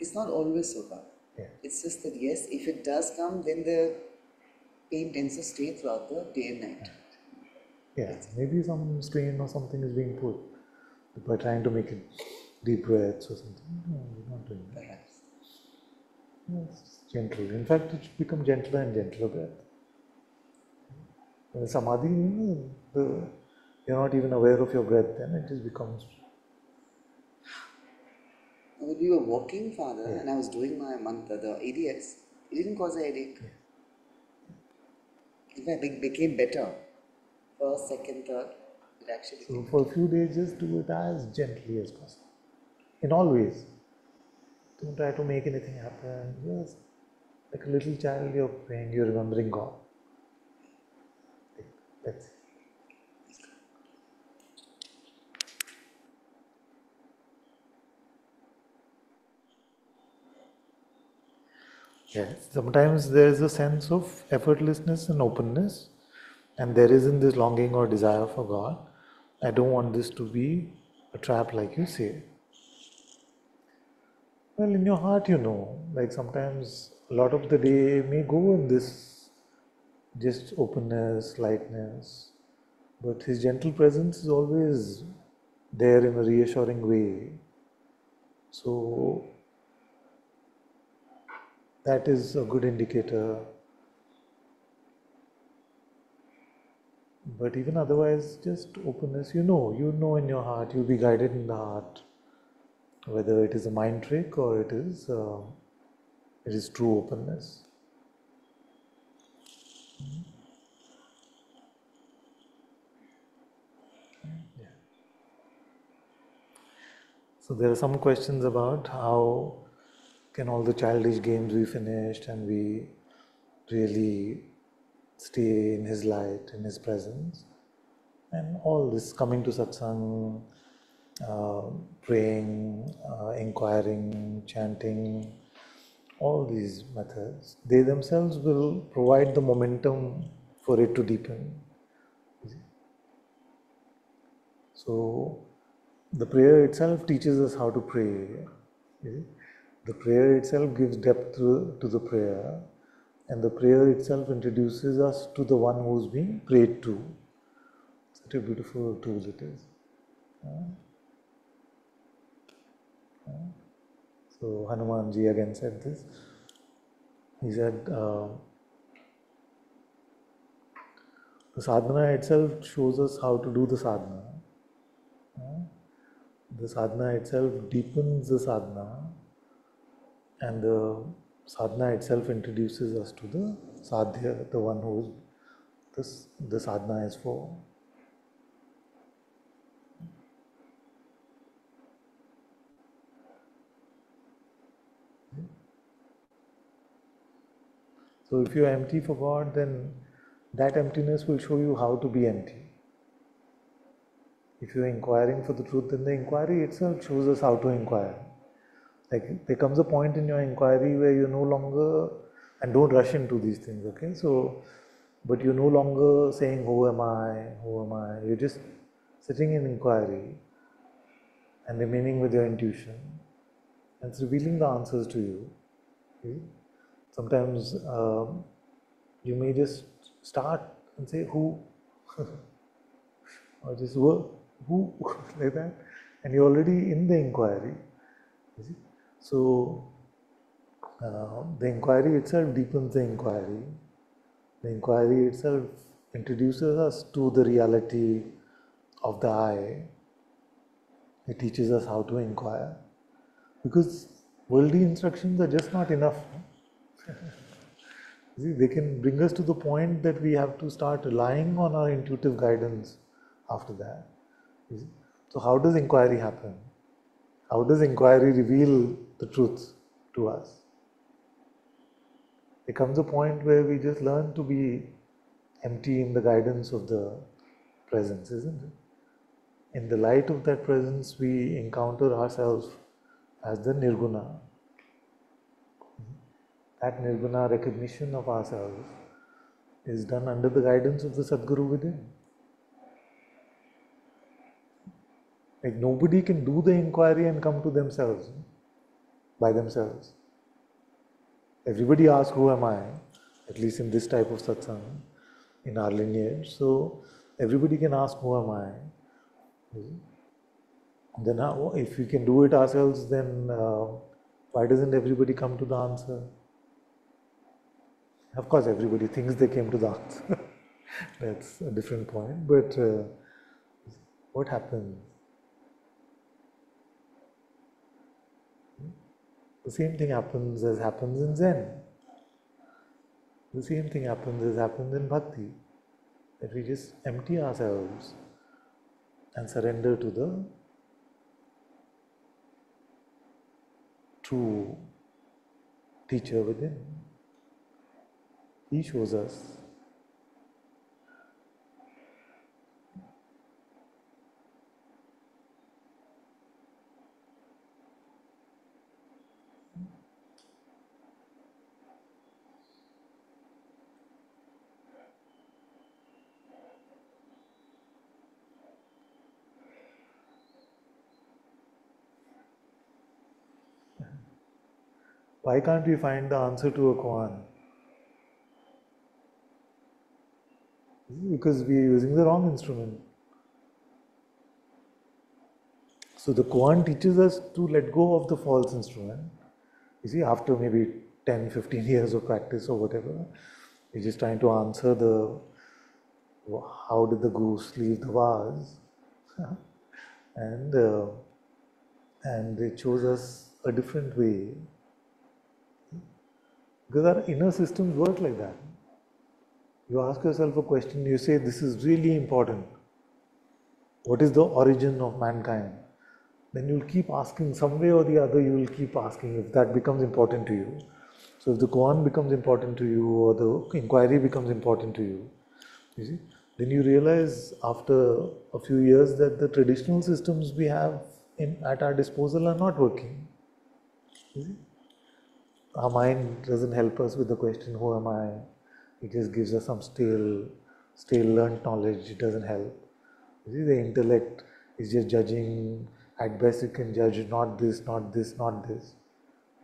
It's not always so bad. Yeah. It's just that, yes, if it does come, then the pain tends to stay throughout the day and night. Yeah, maybe some strain or something is being put by trying to make it deep breaths or something. No, we're not doing that. Perhaps. No, it's just gentle. In fact, it should become gentler and gentler breath. In samadhi, you know, you're not even aware of your breath, then it just becomes. When we were walking, Father, yeah. and I was doing my mantra, the A D S, it didn't cause a headache. Yeah. If I became better, first, second, third, it actually so for better. A few days, just do it as gently as possible. In all ways. Don't try to make anything happen. Just like a little child, you're praying, you're remembering God. That's it. Yes. Sometimes there is a sense of effortlessness and openness, and there isn't this longing or desire for God. I don't want this to be a trap, like you say. Well, in your heart, you know, like sometimes a lot of the day may go in this just openness, lightness, but His gentle presence is always there in a reassuring way. So, that is a good indicator. But even otherwise, just openness, you know, you know in your heart, you'll be guided in the heart, whether it is a mind trick or it is, uh, it is true openness. Mm-hmm. Yeah. So there are some questions about how can all the childish games we finished and we really stay in His light, in His presence. And all this coming to satsang, uh, praying, uh, inquiring, chanting, all these methods, they themselves will provide the momentum for it to deepen. So the prayer itself teaches us how to pray. The prayer itself gives depth to, to the prayer, and the prayer itself introduces us to the one who is being prayed to. Such a beautiful tool it is. Yeah. Yeah. So Hanumanji again said this. He said, uh, the sadhana itself shows us how to do the sadhana. Yeah. The sadhana itself deepens the sadhana. And the sadhana itself introduces us to the sadhya, the one who this, the sadhana is for. So if you are empty for God, then that emptiness will show you how to be empty. If you are inquiring for the truth, then the inquiry itself shows us how to inquire. Like, there comes a point in your inquiry where you no longer, and don't rush into these things, okay? So, but you're no longer saying, who am I, who am I? You're just sitting in inquiry and remaining with your intuition. And it's revealing the answers to you. Okay? Sometimes um, you may just start and say, who? Or just, who? who? Like that. And you're already in the inquiry. You see? So, uh, the inquiry itself deepens the inquiry. The inquiry itself introduces us to the reality of the I. It teaches us how to inquire. Because worldly instructions are just not enough. See, they can bring us to the point that we have to start relying on our intuitive guidance after that. So how does inquiry happen? How does inquiry reveal the truth to us? There comes a point where we just learn to be empty in the guidance of the presence, isn't it? In the light of that presence, we encounter ourselves as the Nirguna. That Nirguna recognition of ourselves is done under the guidance of the Sadhguru within. Like, nobody can do the inquiry and come to themselves, by themselves. Everybody asks, who am I? At least in this type of satsang, in our lineage. So, everybody can ask, who am I? And then, how, if we can do it ourselves, then uh, why doesn't everybody come to the answer? Of course, everybody thinks they came to the answer. That's a different point. But uh, what happens? The same thing happens as happens in Zen. The same thing happens as happens in Bhakti. That we just empty ourselves and surrender to the true teacher within. He shows us. Why can't we find the answer to a koan? Because we are using the wrong instrument. So the koan teaches us to let go of the false instrument. You see, after maybe ten, fifteen years of practice or whatever, we're just trying to answer the, how did the goose leave the vase? and, uh, and it shows us a different way. Because our inner systems work like that. You ask yourself a question, you say, this is really important. What is the origin of mankind? Then you'll keep asking, some way or the other, you will keep asking if that becomes important to you. So if the koan becomes important to you, or the inquiry becomes important to you, you see, then you realize after a few years that the traditional systems we have in, at our disposal are not working. You see? Our mind doesn't help us with the question, who am I? It just gives us some stale, stale learned knowledge. It doesn't help. You see, the intellect is just judging. At best, it can judge not this, not this, not this.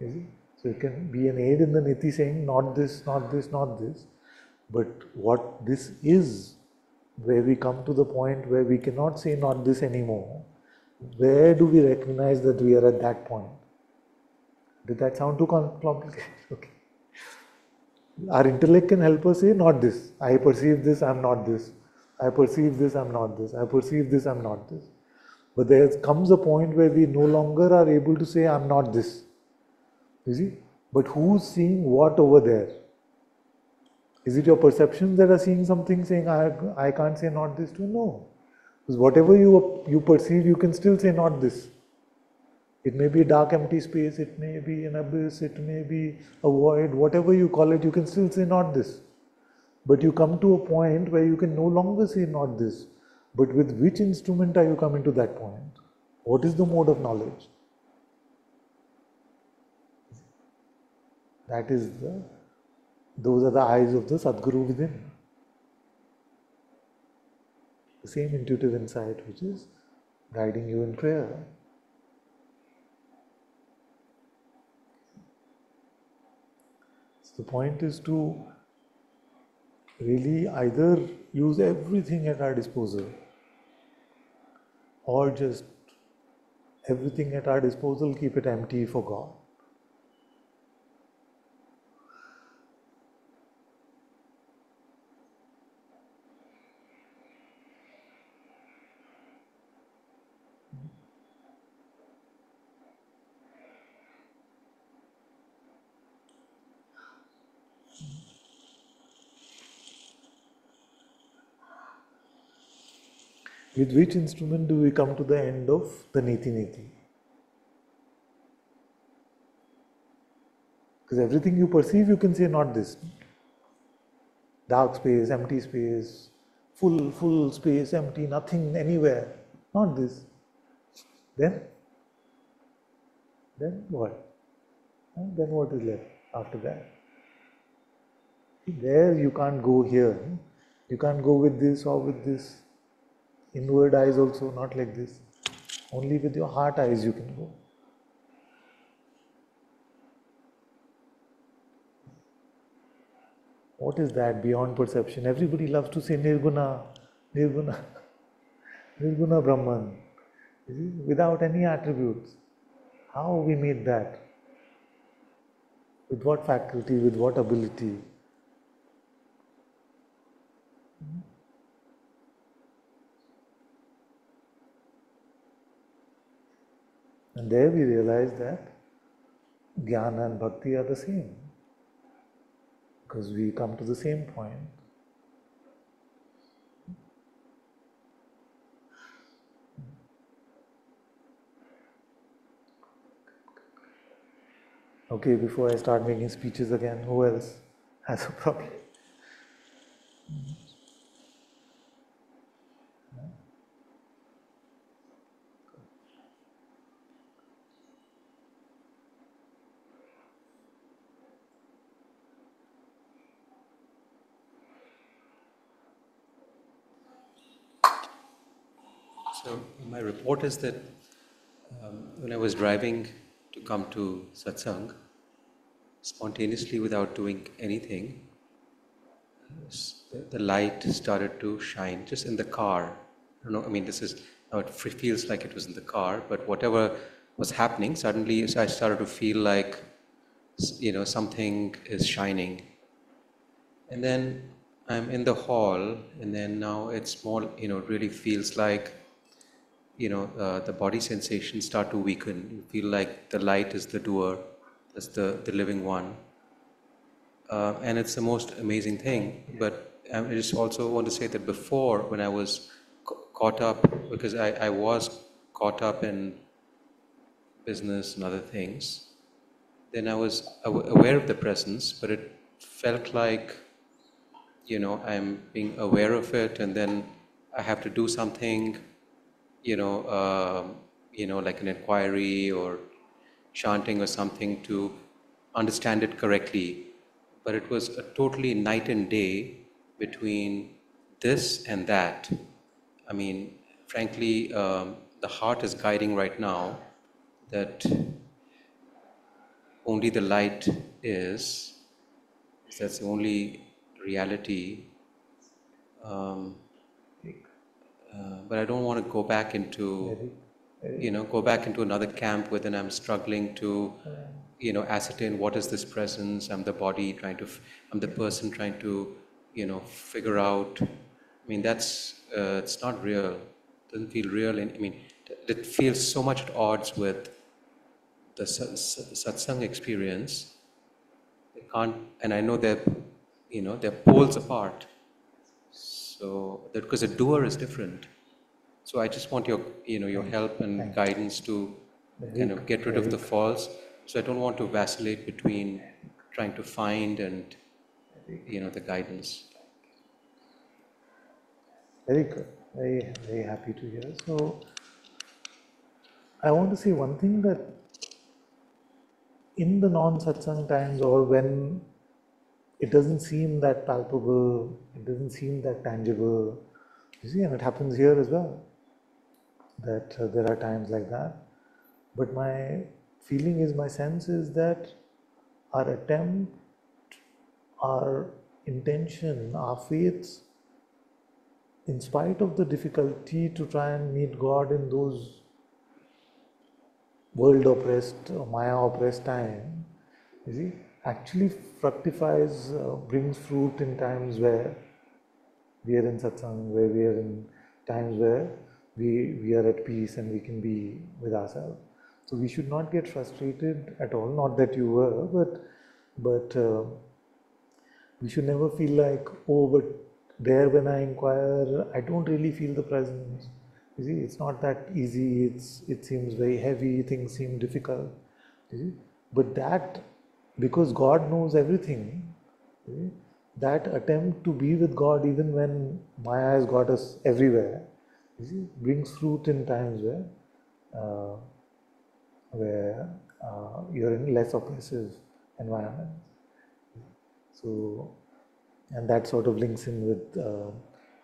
You see? So it can be an aid in the neti saying not this, not this, not this. But what this is, where we come to the point where we cannot say not this anymore. Where do we recognize that we are at that point? Did that sound too complicated? Okay. Our intellect can help us say, not this. I perceive this, I'm not this. I perceive this, I'm not this. I perceive this, I'm not this. But there comes a point where we no longer are able to say, I'm not this. You see? But who's seeing what over there? Is it your perceptions that are seeing something, saying, I, I can't say not this to? No. Because whatever you, you perceive, you can still say not this. It may be a dark empty space, it may be an abyss, it may be a void, whatever you call it, you can still say not this. But you come to a point where you can no longer say not this. But with which instrument are you coming to that point? What is the mode of knowledge? That is the, those are the eyes of the Sadhguru within. The same intuitive insight which is guiding you in prayer. So the point is to really either use everything at our disposal, or just everything at our disposal, keep it empty for God. With which instrument do we come to the end of the Neti Neti? Because everything you perceive, you can say not this. Dark space, empty space, full, full space, empty, nothing, anywhere. Not this. Then? Then what? And then what is left after that? There you can't go here. You can't go with this or with this. Inward eyes also, not like this. Only with your heart eyes you can go. What is that beyond perception? Everybody loves to say Nirguna, Nirguna, Nirguna Brahman, without any attributes. How we made that? With what faculty, with what ability? And there we realize that Jnana and Bhakti are the same, because we come to the same point. Okay, before I start making speeches again, who else has a problem? My report is that um, when I was driving to come to Satsang, spontaneously without doing anything, the light started to shine just in the car. I don't know, I mean, this is now it feels like it was in the car, but whatever was happening, suddenly I started to feel like, you know, something is shining. And then I'm in the hall, and then now it's more, you know, it really feels like, you know, uh, the body sensations start to weaken. You feel like the light is the doer, that's the, the living one. Uh, and it's the most amazing thing. But I just also want to say that before, when I was ca caught up, because I, I was caught up in business and other things, then I was aw aware of the presence, but it felt like, you know, I'm being aware of it, and then I have to do something, you know, uh, you know, like an inquiry or chanting or something to understand it correctly. But it was a totally night and day between this and that. I mean, frankly, um, the heart is guiding right now that only the light is, that's the only reality. Um, Uh, but I don't want to go back into, you know, go back into another camp where then I'm struggling to, you know, ascertain what is this presence. I'm the body trying to, I'm the person trying to, you know, figure out. I mean, that's, uh, it's not real. It doesn't feel real. And I mean, it feels so much at odds with the satsang experience can't, and I know they're, you know, they're poles apart. So, that, because a doer is different. So I just want your, you know, your help and guidance to kind of get rid of the false. So I don't want to vacillate between trying to find and, you know, the guidance. Very good. Very, very happy to hear. So I want to say one thing, that in the non-satsang times, or when it doesn't seem that palpable, it doesn't seem that tangible, you see, and it happens here as well, that uh, there are times like that. But my feeling is, my sense is that our attempt, our intention, our faith, in spite of the difficulty to try and meet God in those world-oppressed, Maya-oppressed time, you see, actually fructifies, uh, brings fruit in times where we are in satsang, where we are in times where we, we are at peace and we can be with ourselves. So we should not get frustrated at all, not that you were, but, but uh, we should never feel like, oh, but there when I inquire, I don't really feel the presence. You see, it's not that easy, it's, it seems very heavy, things seem difficult. You see? But that, because God knows everything, you see, that attempt to be with God even when Maya has got us everywhere, you see, brings fruit in times where uh, where uh, you're in less oppressive environment. So, and that sort of links in with uh,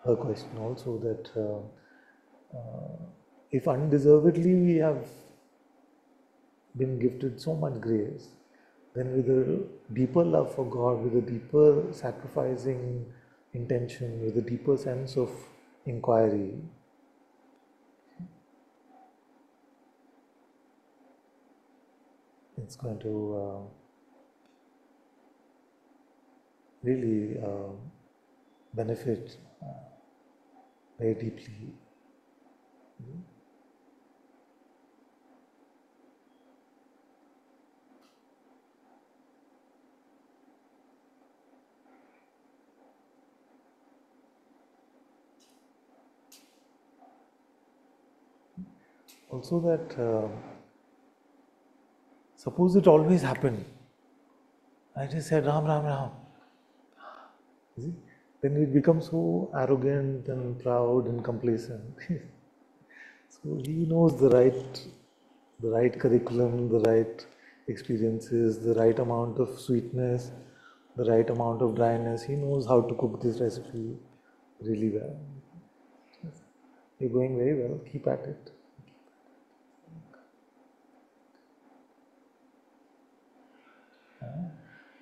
her question also, that uh, uh, if undeservedly we have been gifted so much grace, then with a deeper love for God, with a deeper sacrificing intention, with a deeper sense of inquiry, it's going to uh, really uh, benefit uh, very deeply. Mm-hmm. Also that, uh, suppose it always happened, I just said Ram, Ram, Ram, you see? Then we become so arrogant and proud and complacent. So he knows the right, the right curriculum, the right experiences, the right amount of sweetness, the right amount of dryness. He knows how to cook this recipe really well. You're going very well, keep at it.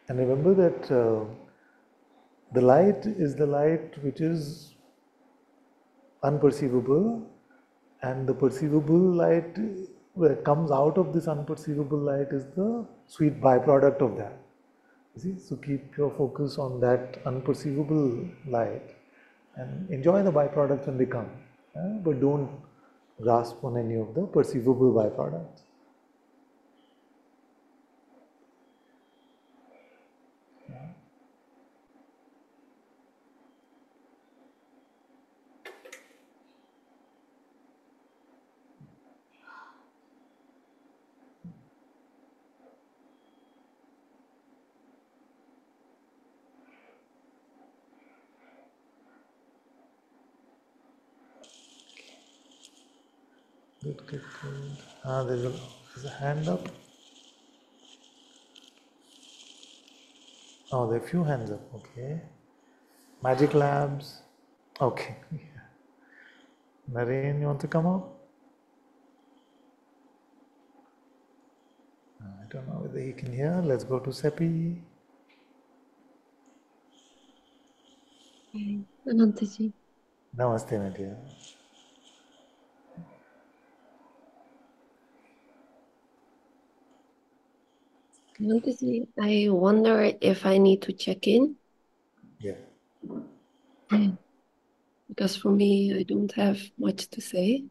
And remember that uh, the light is the light which is unperceivable, and the perceivable light that comes out of this unperceivable light is the sweet byproduct of that. You see? So keep your focus on that unperceivable light and enjoy the byproducts when they come, yeah? But don't grasp on any of the perceivable byproducts. Good, good, good. Ah, there's a, there's a hand up. Oh, there are a few hands up, okay. Magic Labs, okay. Yeah. Naren, you want to come up? I don't know whether he can hear. Let's go to Sepi. Anantaji. Namaste, my dear. I wonder if I need to check in. Yeah. Yeah. Because for me, I don't have much to say.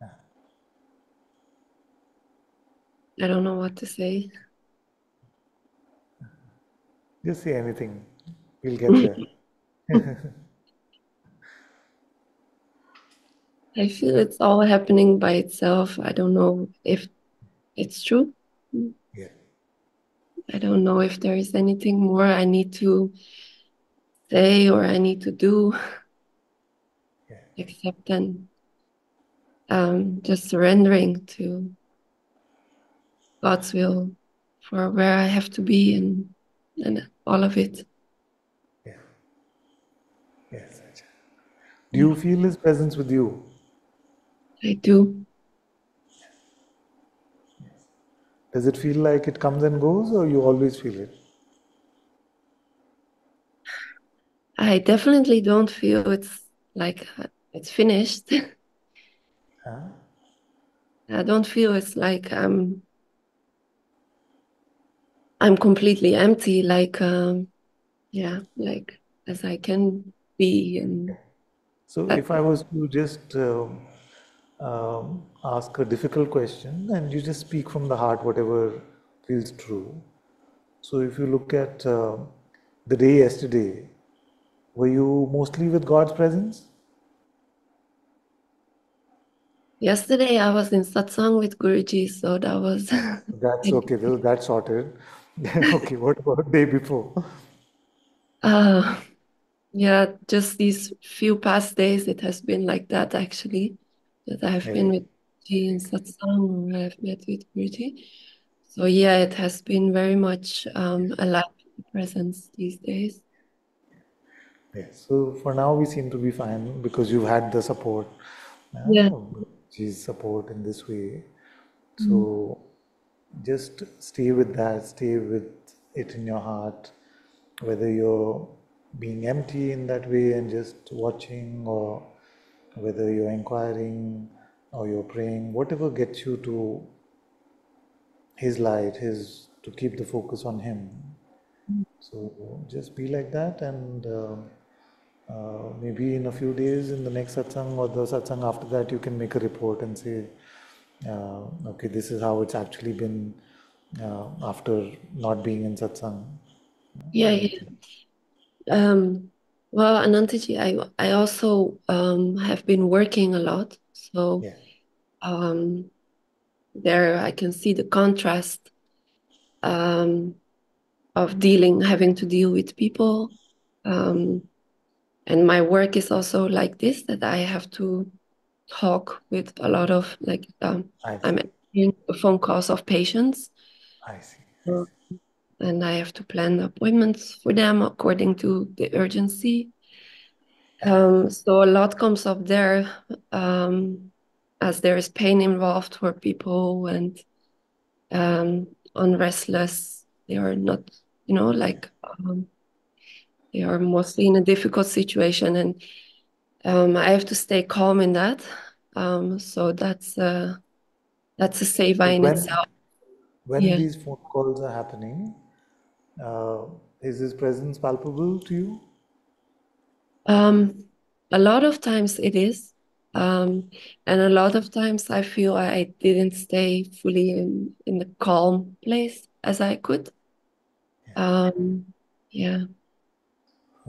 Yeah. I don't know what to say. Just say anything. We'll get there. I feel it's all happening by itself. I don't know if it's true. Yeah. I don't know if there is anything more I need to say or I need to do. Yeah. Except then um, just surrendering to God's will for where I have to be and, and all of it. Yeah. Yes. Do you feel His presence with you? I do. Does it feel like it comes and goes, or you always feel it? I definitely don't feel it's like it's finished. Huh? I don't feel it's like I'm, I'm completely empty, like, um, yeah, like as I can be. And so if I was to just uh, uh, ask a difficult question, and you just speak from the heart, whatever feels true. So if you look at uh, the day yesterday, were you mostly with God's presence? Yesterday I was in Satsang with Guruji, so that was... That's okay, that's sorted. Okay, what about the day before? Uh, yeah, just these few past days it has been like that actually. That I have yeah. been with Guruji in Satsang, or I have met with Guruji. So yeah, it has been very much um, alive in the presence these days. Yeah, so for now we seem to be fine because you've had the support, yeah. Guruji's support in this way. So mm. just stay with that, stay with it in your heart, whether you're being empty in that way and just watching, or whether you're inquiring or you're praying, whatever gets you to His light, His, to keep the focus on Him. Mm. So just be like that, and uh, Uh, maybe in a few days, in the next satsang or the satsang after that, you can make a report and say, uh, okay, this is how it's actually been uh, after not being in satsang. Yeah, yeah. Um, well, Anantaji, I, I also um, have been working a lot. So yeah. um, there I can see the contrast um, of dealing, having to deal with people. Um, And my work is also like this, that I have to talk with a lot of, like, um, I'm answering phone calls of patients. I see. I see. And I have to plan appointments for them according to the urgency. Um, so a lot comes up there, um, as there is pain involved for people, and um, unrestless. They are not, you know, like... Um, They are mostly in a difficult situation, and um, I have to stay calm in that. Um, so that's uh, that's a saver in itself. When yeah. these phone calls are happening, uh, is His presence palpable to you? Um, a lot of times it is, um, and a lot of times I feel I didn't stay fully in, in the calm place as I could. Yeah. Um, yeah.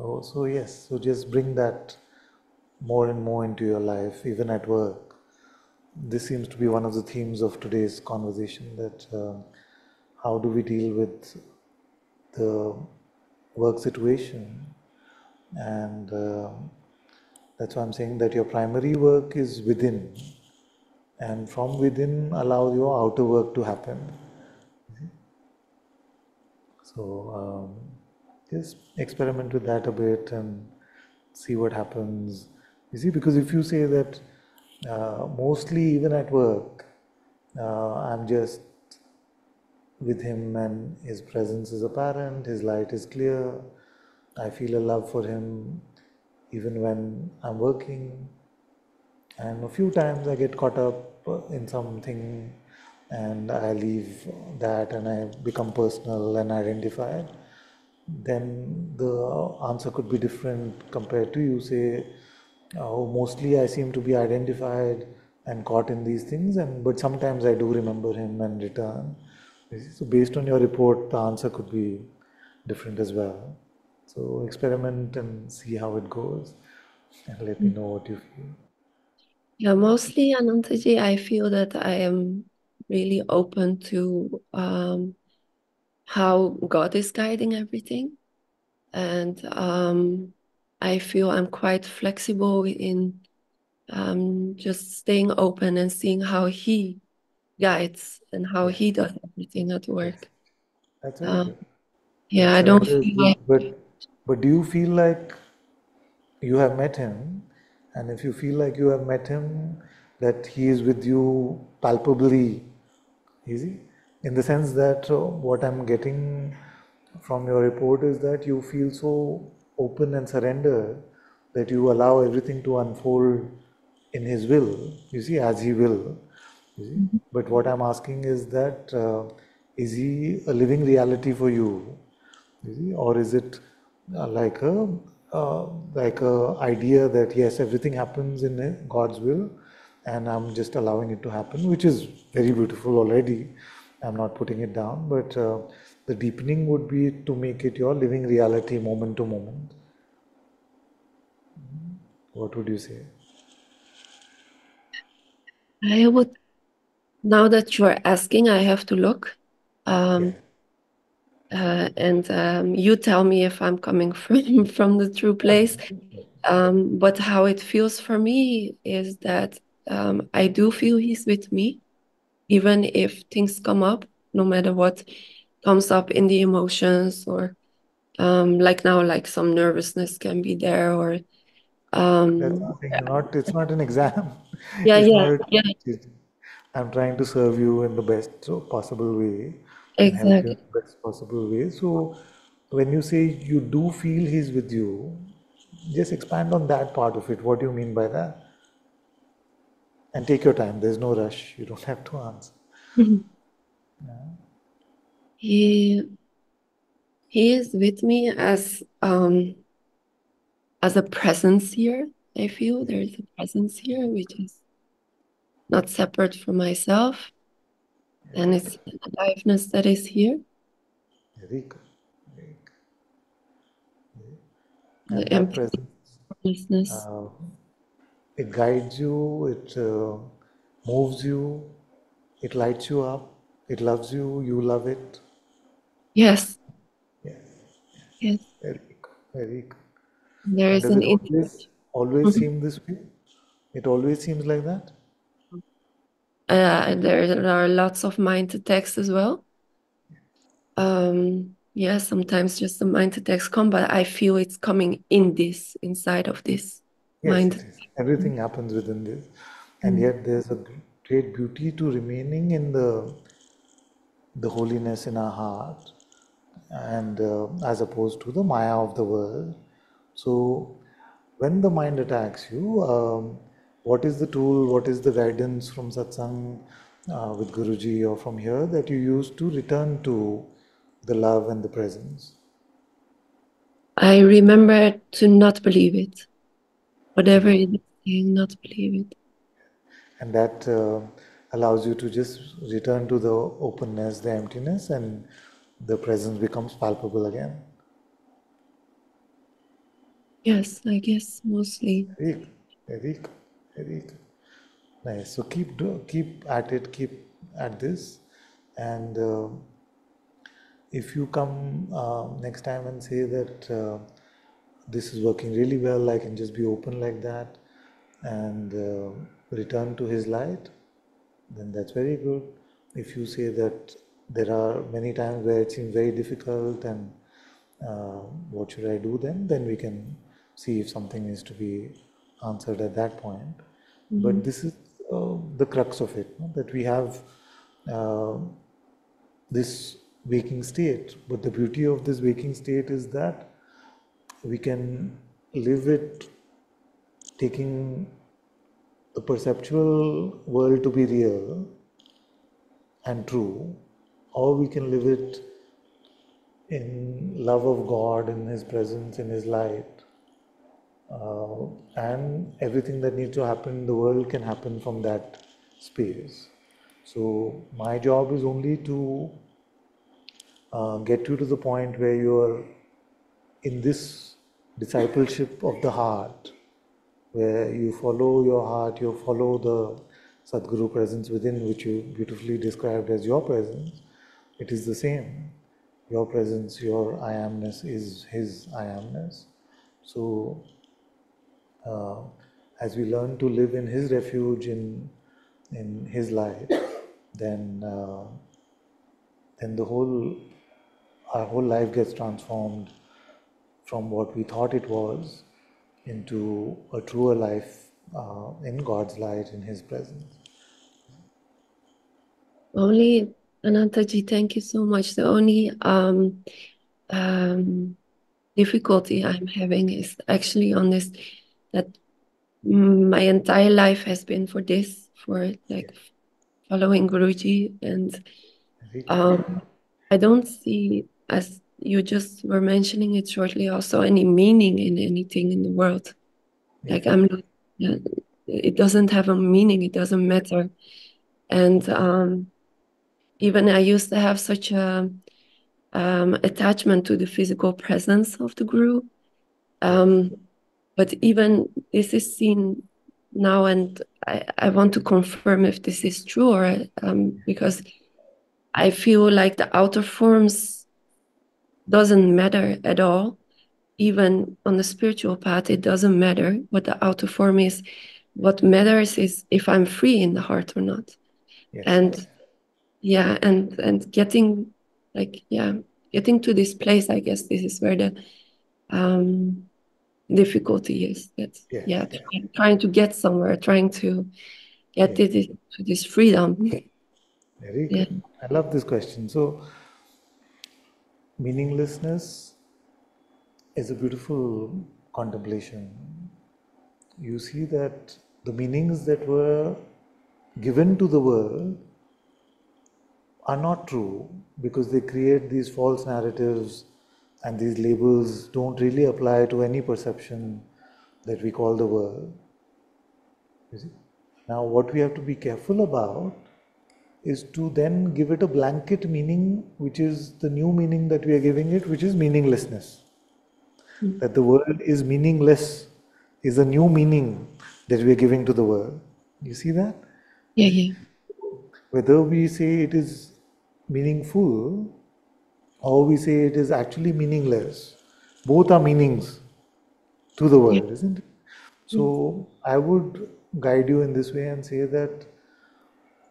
Oh, so yes, so just bring that more and more into your life, even at work. This seems to be one of the themes of today's conversation, that uh, how do we deal with the work situation? And uh, that's why I'm saying that your primary work is within, and from within allow your outer work to happen. So um, just experiment with that a bit and see what happens. You see, because if you say that uh, mostly even at work, uh, I'm just with Him and His presence is apparent, His light is clear, I feel a love for Him even when I'm working. And a few times I get caught up in something and I leave that and I become personal and identify. Then the answer could be different compared to you say, oh, mostly I seem to be identified and caught in these things, and but sometimes I do remember Him and return. So based on your report, the answer could be different as well. So experiment and see how it goes, and let me know what you feel. Yeah, mostly, Anantaji, I feel that I am really open to um, how God is guiding everything. And um, I feel I'm quite flexible in um, just staying open and seeing how He guides and how He does everything at work. That's right. Um, yeah, I don't feel like... But, but do you feel like you have met Him? And if you feel like you have met Him, that He is with you palpably, easy, in the sense that uh, what I'm getting from your report is that you feel so open and surrender that you allow everything to unfold in His will, you see, as He will. You see? Mm-hmm. But what I'm asking is that, uh, is He a living reality for you, you see? Or is it uh, like a Uh, like a idea that yes, everything happens in God's will and I'm just allowing it to happen, which is very beautiful already. I'm not putting it down, but uh, the deepening would be to make it your living reality moment to moment. What would you say? I would, now that you are asking, I have to look. Um, yeah. Uh, and um, you tell me if I'm coming from, from the true place. Um, but how it feels for me is that um, I do feel He's with me, even if things come up, no matter what comes up in the emotions, or um, like now, like some nervousness can be there, or... Um, That's nothing, not, it's not an exam. Yeah, yeah, yeah. I'm trying to serve you in the best possible way. Exactly. Best possible way. So when you say you do feel He's with you, just expand on that part of it. What do you mean by that? And take your time. There's no rush. You don't have to answer. Mm-hmm. Yeah. He, he is with me as um, as a presence here. I feel there is a presence here which is not separate from myself. And it's the aliveness that is here. Very good. Very good. And the presence, uh, it guides you, it uh, moves you, it lights you up, it loves you, you love it. Yes. Yes. Yes. Very good. Very good. There is an it always, always mm-hmm. seem this way? It always seems like that? Uh, there are lots of mind attacks as well. Um, yeah, sometimes just the mind attacks come, but I feel it's coming in this, inside of this yes, mind. Everything happens within this. And yet there's a great beauty to remaining in the, the holiness in our heart, and uh, as opposed to the Maya of the world. So when the mind attacks you, um, what is the tool, what is the guidance from satsang uh, with Guruji or from here that you use to return to the love and the presence? I remember to not believe it. Whatever it is saying, not believe it. And that uh, allows you to just return to the openness, the emptiness, and the presence becomes palpable again. Yes, I guess mostly. Very, very. Very good. Nice. So keep do, keep at it, keep at this, and uh, if you come uh, next time and say that uh, this is working really well, I can just be open like that and uh, return to His light, then that's very good. If you say that there are many times where it seems very difficult and uh, what should I do then, then we can see if something needs to be answered at that point. Mm-hmm. But this is uh, the crux of it, no? That we have uh, this waking state, but the beauty of this waking state is that we can live it taking the perceptual world to be real and true, or we can live it in love of God, in His presence, in His light. Uh, and everything that needs to happen in the world can happen from that space. So my job is only to uh, get you to the point where you are in this discipleship of the heart, where you follow your heart, you follow the Sadhguru presence within, which you beautifully described as your presence. It is the same. Your presence, your I amness is his I amness. So, uh, as we learn to live in his refuge, in in his light, then uh, then the whole our whole life gets transformed from what we thought it was into a truer life uh, in God's light, in his presence. Only Anantaji, thank you so much. The only um, um, difficulty I'm having is actually on this, that my entire life has been for this, for like following Guruji, and um, I don't see, as you just were mentioning it shortly also, any meaning in anything in the world. Yeah. Like I'm, it doesn't have a meaning, it doesn't matter. And um, even I used to have such a um, attachment to the physical presence of the Guru. Um, but even this is seen now, and I, I want to confirm if this is true, or um, because I feel like the outer forms doesn't matter at all. Even on the spiritual path, it doesn't matter what the outer form is. What matters is if I'm free in the heart or not. Yes. And yeah, and and getting like yeah, getting to this place. I guess this is where the um, difficulty is. That yes. yeah, trying to get somewhere, trying to get yes. it, to this freedom. Very good. Yeah. I love this question. So, meaninglessness is a beautiful contemplation. You see that the meanings that were given to the world are not true, because they create these false narratives, and these labels don't really apply to any perception that we call the world. You see? Now, what we have to be careful about is to then give it a blanket meaning, which is the new meaning that we are giving it, which is meaninglessness. Mm-hmm. That the world is meaningless is a new meaning that we are giving to the world. You see that? Yeah, yeah. Whether we say it is meaningful or we say it is actually meaningless, both are meanings to the world, yeah. isn't it? So I would guide you in this way and say that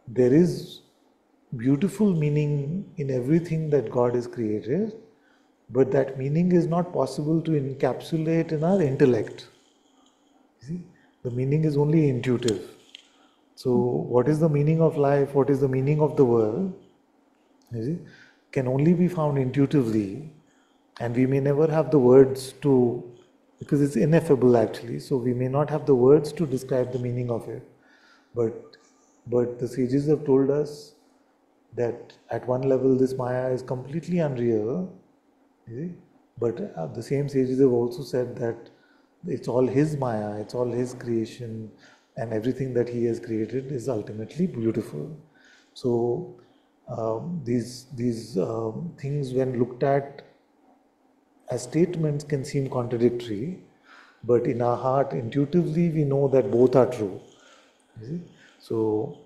there is beautiful meaning in everything that God has created, but that meaning is not possible to encapsulate in our intellect. You see? The meaning is only intuitive. So what is the meaning of life, what is the meaning of the world, you see, can only be found intuitively, and we may never have the words to, because it's ineffable actually, so we may not have the words to describe the meaning of it. But But the sages have told us that at one level this Maya is completely unreal, you see? But the same sages have also said that it's all his Maya, it's all his creation, and everything that he has created is ultimately beautiful. So um, these, these um, things, when looked at as statements, can seem contradictory, but in our heart intuitively we know that both are true. You see? So,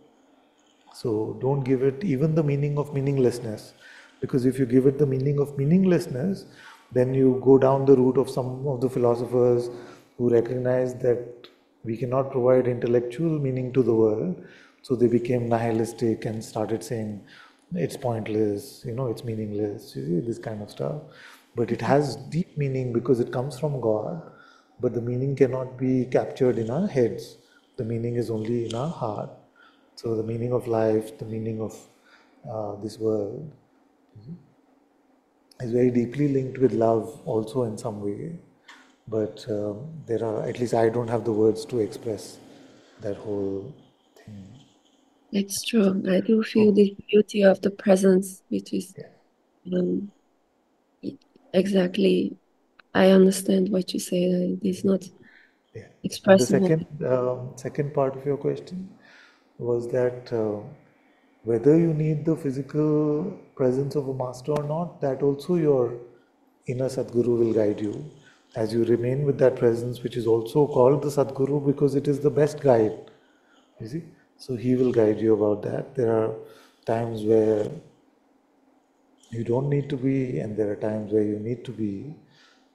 so don't give it even the meaning of meaninglessness, because if you give it the meaning of meaninglessness, then you go down the route of some of the philosophers who recognize that we cannot provide intellectual meaning to the world, so they became nihilistic and started saying it's pointless, you know, it's meaningless, you see, this kind of stuff. But it has deep meaning because it comes from God, but the meaning cannot be captured in our heads. The meaning is only in our heart. So the meaning of life, the meaning of uh, this world, mm-hmm. is very deeply linked with love also in some way. But um, there are, at least I don't have the words to express that whole thing. It's true. I do feel oh. the beauty of the presence, which is yeah. um, exactly, I understand what you say. It is not... Yeah. The second, uh, second part of your question was that uh, whether you need the physical presence of a master or not, that also your inner Sadhguru will guide you, as you remain with that presence, which is also called the Sadhguru because it is the best guide, you see. So he will guide you about that. There are times where you don't need to be, and there are times where you need to be,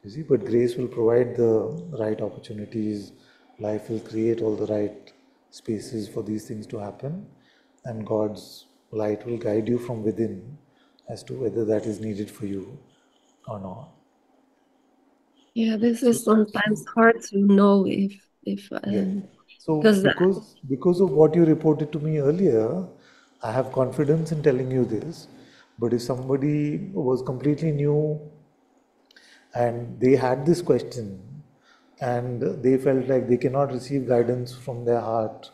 you see, but grace will provide the right opportunities. Life will create all the right spaces for these things to happen, and God's light will guide you from within as to whether that is needed for you or not. Yeah, this is sometimes hard to know if... if um, yeah. So because, because of what you reported to me earlier, I have confidence in telling you this. But if somebody was completely new and they had this question and they felt like they cannot receive guidance from their heart,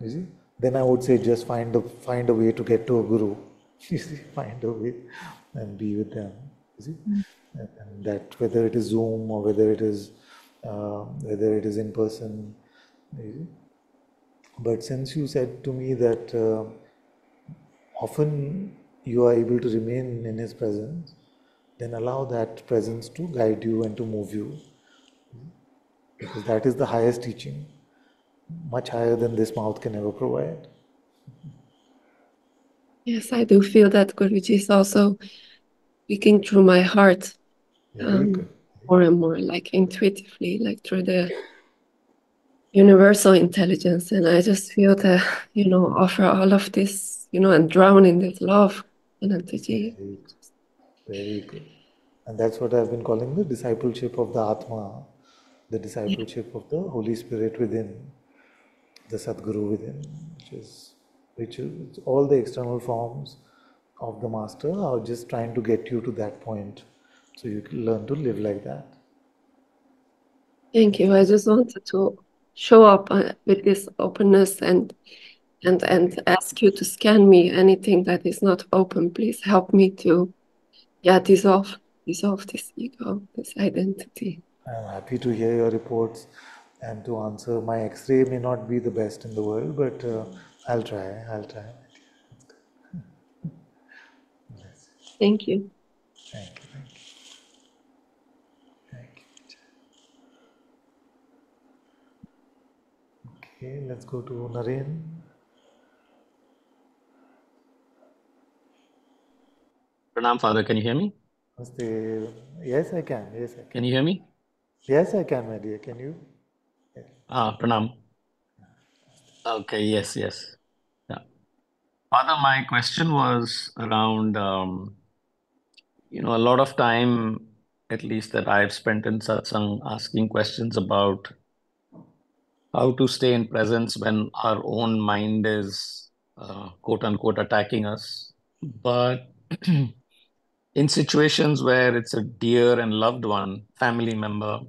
you see, then I would say just find a, find a way to get to a guru, you see, find a way and be with them, you see. Mm. And, and that, whether it is Zoom or whether it is, uh, whether it is in person. But since you said to me that uh, often you are able to remain in his presence, then allow that presence to guide you and to move you, because that is the highest teaching, much higher than this mouth can ever provide. Yes, I do feel that Guruji is also speaking through my heart, um, more and more, like intuitively, like through the universal intelligence. And I just feel that, you know, offer all of this, you know, and drown in this love and energy. Very good. Very good. And that's what I've been calling the discipleship of the Atma, the discipleship yeah. of the Holy Spirit within, the Sadhguru within, which is, which is all the external forms of the Master are just trying to get you to that point, so you can learn to live like that. Thank you. I just wanted to show up uh, with this openness and and and ask you to scan me. Anything that is not open, please help me to yeah dissolve dissolve this ego, this identity. I'm happy to hear your reports and to answer. My X-ray may not be the best in the world, but uh, I'll try. I'll try. Yes. Thank you. Thank you. Thank you. Okay, let's go to Naren. Pranam, Father, can you hear me? Yes, I can. Yes, I can. Can you hear me? Yes, I can, my dear. Can you? Yes. Ah, Pranam. Okay, yes, yes. Yeah. Father, my question was around, um, you know, a lot of time, at least that I've spent in satsang, asking questions about how to stay in presence when our own mind is, uh, quote unquote, attacking us. But in situations where it's a dear and loved one, family member,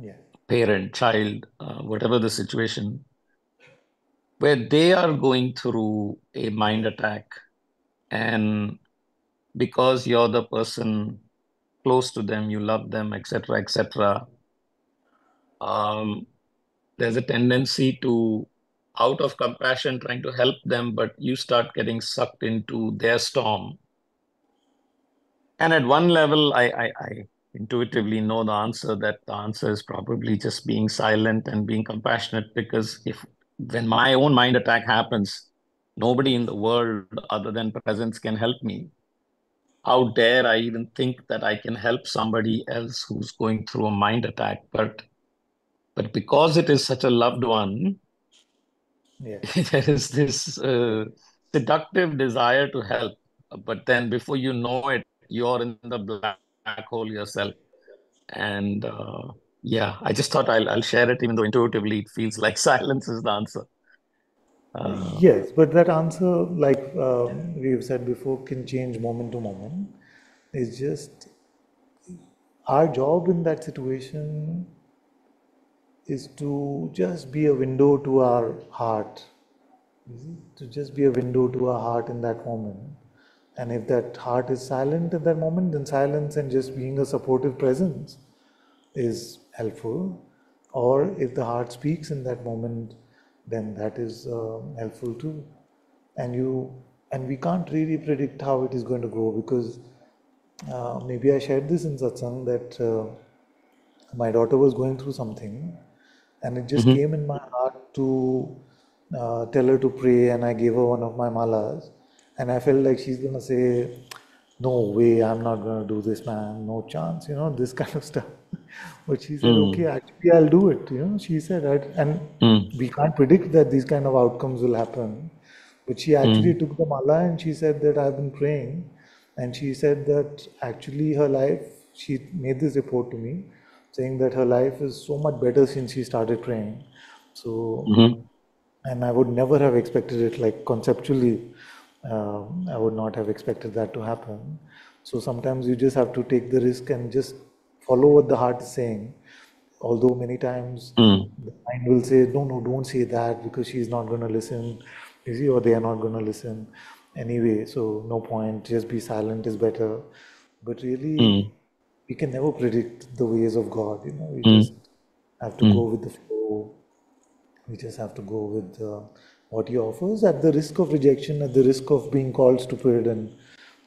yeah. parent, child, uh, whatever the situation, where they are going through a mind attack, and because you're the person close to them, you love them, et cetera, et cetera, um, there's a tendency to, out of compassion, trying to help them, but you start getting sucked into their storm. And at one level, I, I, I intuitively know the answer, that the answer is probably just being silent and being compassionate, because if when my own mind attack happens, nobody in the world other than presence can help me. How dare I even think that I can help somebody else who's going through a mind attack? But But because it is such a loved one, yeah. there is this uh, seductive desire to help. But then before you know it, you're in the black hole yourself. And uh, yeah, I just thought I'll, I'll share it, even though intuitively it feels like silence is the answer. Uh, yes, but that answer, like uh, we've said before, can change moment to moment. It's just our job in that situation is to just be a window to our heart, to just be a window to our heart in that moment. And if that heart is silent at that moment, then silence and just being a supportive presence is helpful. Or if the heart speaks in that moment, then that is uh, helpful too. And you, and we can't really predict how it is going to grow, because uh, maybe I shared this in Satsang that uh, my daughter was going through something, and it just mm-hmm. came in my heart to uh, tell her to pray, and I gave her one of my malas, and I felt like she's gonna say, "No way, I'm not gonna do this, man, no chance," you know, this kind of stuff. But she said, mm. "Okay, actually I'll do it," you know, she said, I, and mm. we can't predict that these kind of outcomes will happen. But she actually mm. took the mala and she said that I've been praying, and she said that actually her life, she made this report to me, saying that her life is so much better since she started praying. So, mm-hmm. and I would never have expected it, like conceptually, uh, I would not have expected that to happen. So sometimes you just have to take the risk and just follow what the heart is saying. Although many times mm. the mind will say, no, no, don't say that because she's not going to listen, you see, or they are not going to listen anyway. So no point, just be silent is better. But really, mm. we can never predict the ways of God, you know, we mm. just have to mm. go with the flow, we just have to go with uh, what He offers, at the risk of rejection, at the risk of being called stupid, and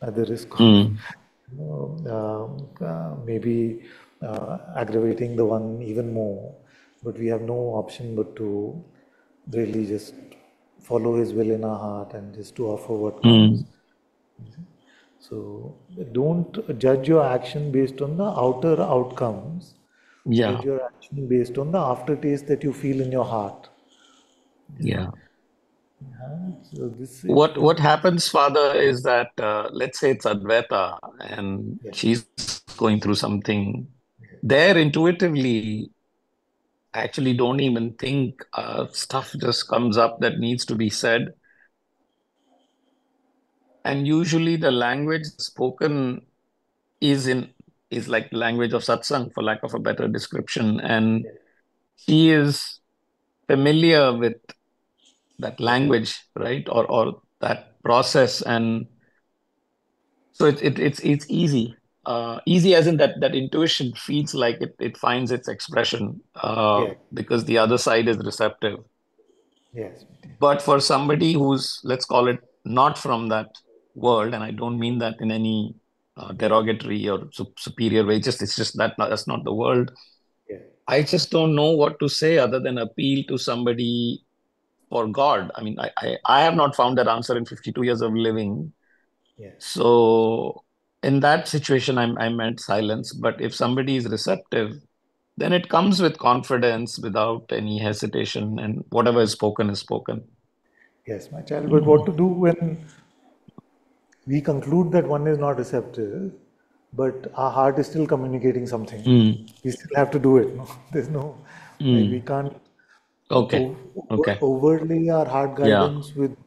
at the risk of, mm. you know, uh, uh, maybe uh, aggravating the one even more. But we have no option but to really just follow His will in our heart and just to offer what comes. Mm. So, don't judge your action based on the outer outcomes. Yeah. Judge your action based on the aftertaste that you feel in your heart. Yeah. yeah. So this is what what happens, Father, is that uh, let's say it's Advaita and yes. she's going through something. There, intuitively, actually don't even think, uh, stuff just comes up that needs to be said. And usually the language spoken is in is like language of satsang, for lack of a better description. And she is familiar with that language, right? Or or that process. And so it, it it's it's easy. Uh, easy as in that that intuition feels like it, it finds its expression uh, yeah. because the other side is receptive. Yes. But for somebody who's, let's call it, not from that world, and I don't mean that in any uh, derogatory or su superior way, just it's just that no, that's not the world. Yeah. I just don't know what to say other than appeal to somebody for God. I mean, I, I, I have not found that answer in fifty-two years of living. Yeah. So in that situation, I'm, I'm at silence. But if somebody is receptive, then it comes with confidence without any hesitation, and whatever is spoken is spoken. Yes, my child. But what to do when we conclude that one is not receptive, but our heart is still communicating something? Mm. We still have to do it. No, there's no. Mm. Like we can't. Okay. Over, okay. Overlay our heart guidance yeah. with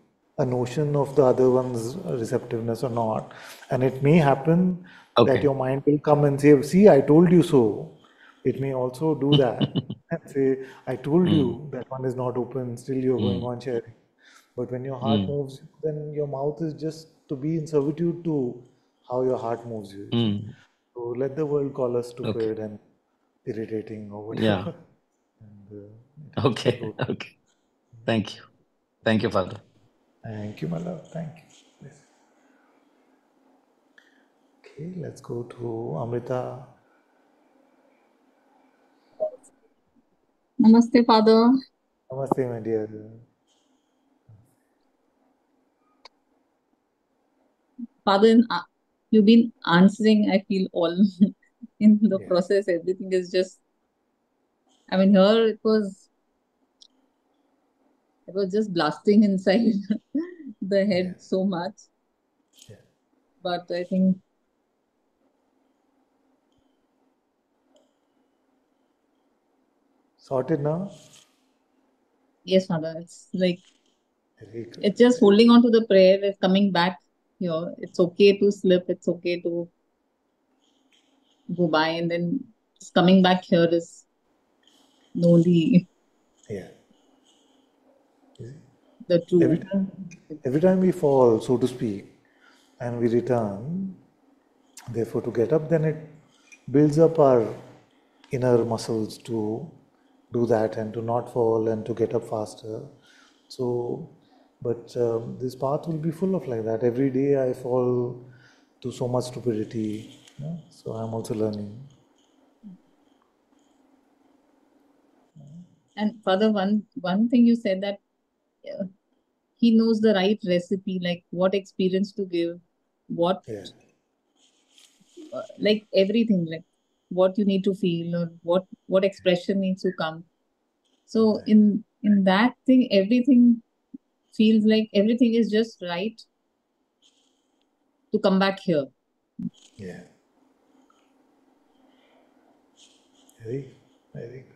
a notion of the other one's receptiveness or not, and it may happen okay. that your mind will come and say, "See, I told you so." It may also do that and say, "I told mm. you that one is not open. Still, you're mm. going on sharing." But when your heart mm. moves, then your mouth is just to be in servitude to how your heart moves you. Mm. So let the world call us stupid okay. and irritating or whatever. Yeah. And, uh, okay, so okay. Thank you. Thank you, Father. Thank you, my love. Thank you. Yes. Okay, let's go to Amrita. Namaste, Father. Namaste, my dear. Father, you've been answering, I feel, all in the yeah. process. Everything is just, I mean, here it was, it was just blasting inside the head yeah. so much. Yeah. But I think, sorted now? Yes, Father. It's like, it's just holding on to the prayer, it's coming back. Here. It's okay to slip, it's okay to go by, and then just coming back here is the only yeah. the true. Every time, every time we fall, so to speak, and we return, therefore to get up, then it builds up our inner muscles to do that and to not fall and to get up faster. So But um, this path will be full of like that. Every day I fall to so much stupidity, you know? So I'm also learning. And Father, one, one thing you said that uh, he knows the right recipe, like what experience to give, what, yeah. uh, like everything, like what you need to feel or what, what expression needs to come. So right. in, in that thing, everything feels like everything is just right to come back here. Yeah. Very, very good.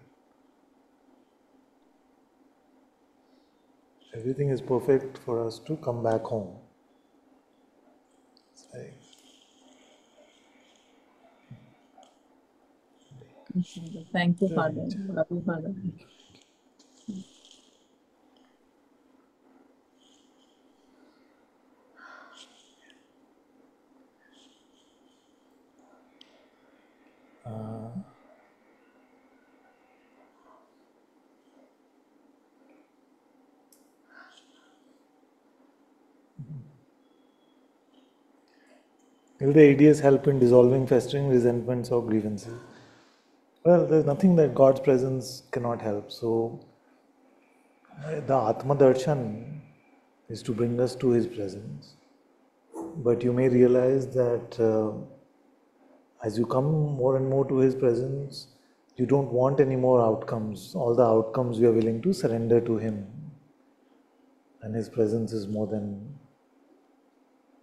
Everything is perfect for us to come back home. It's very good. Thank you, Father. Love you, Father. Uh, will the ideas help in dissolving festering resentments or grievances? Well, there's nothing that God's presence cannot help. So, the Atma Darshan is to bring us to His presence. But you may realize that uh, as you come more and more to His presence, you don't want any more outcomes. All the outcomes you are willing to surrender to Him. And His presence is more than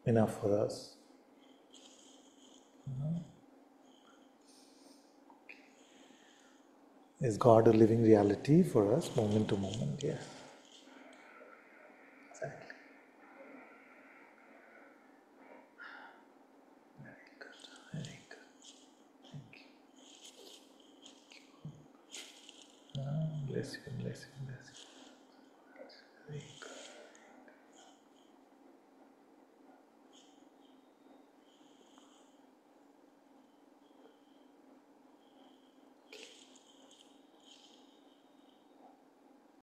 enough for us. Is God a living reality for us, moment to moment? Yes. Bless you, bless you, bless you. Very good.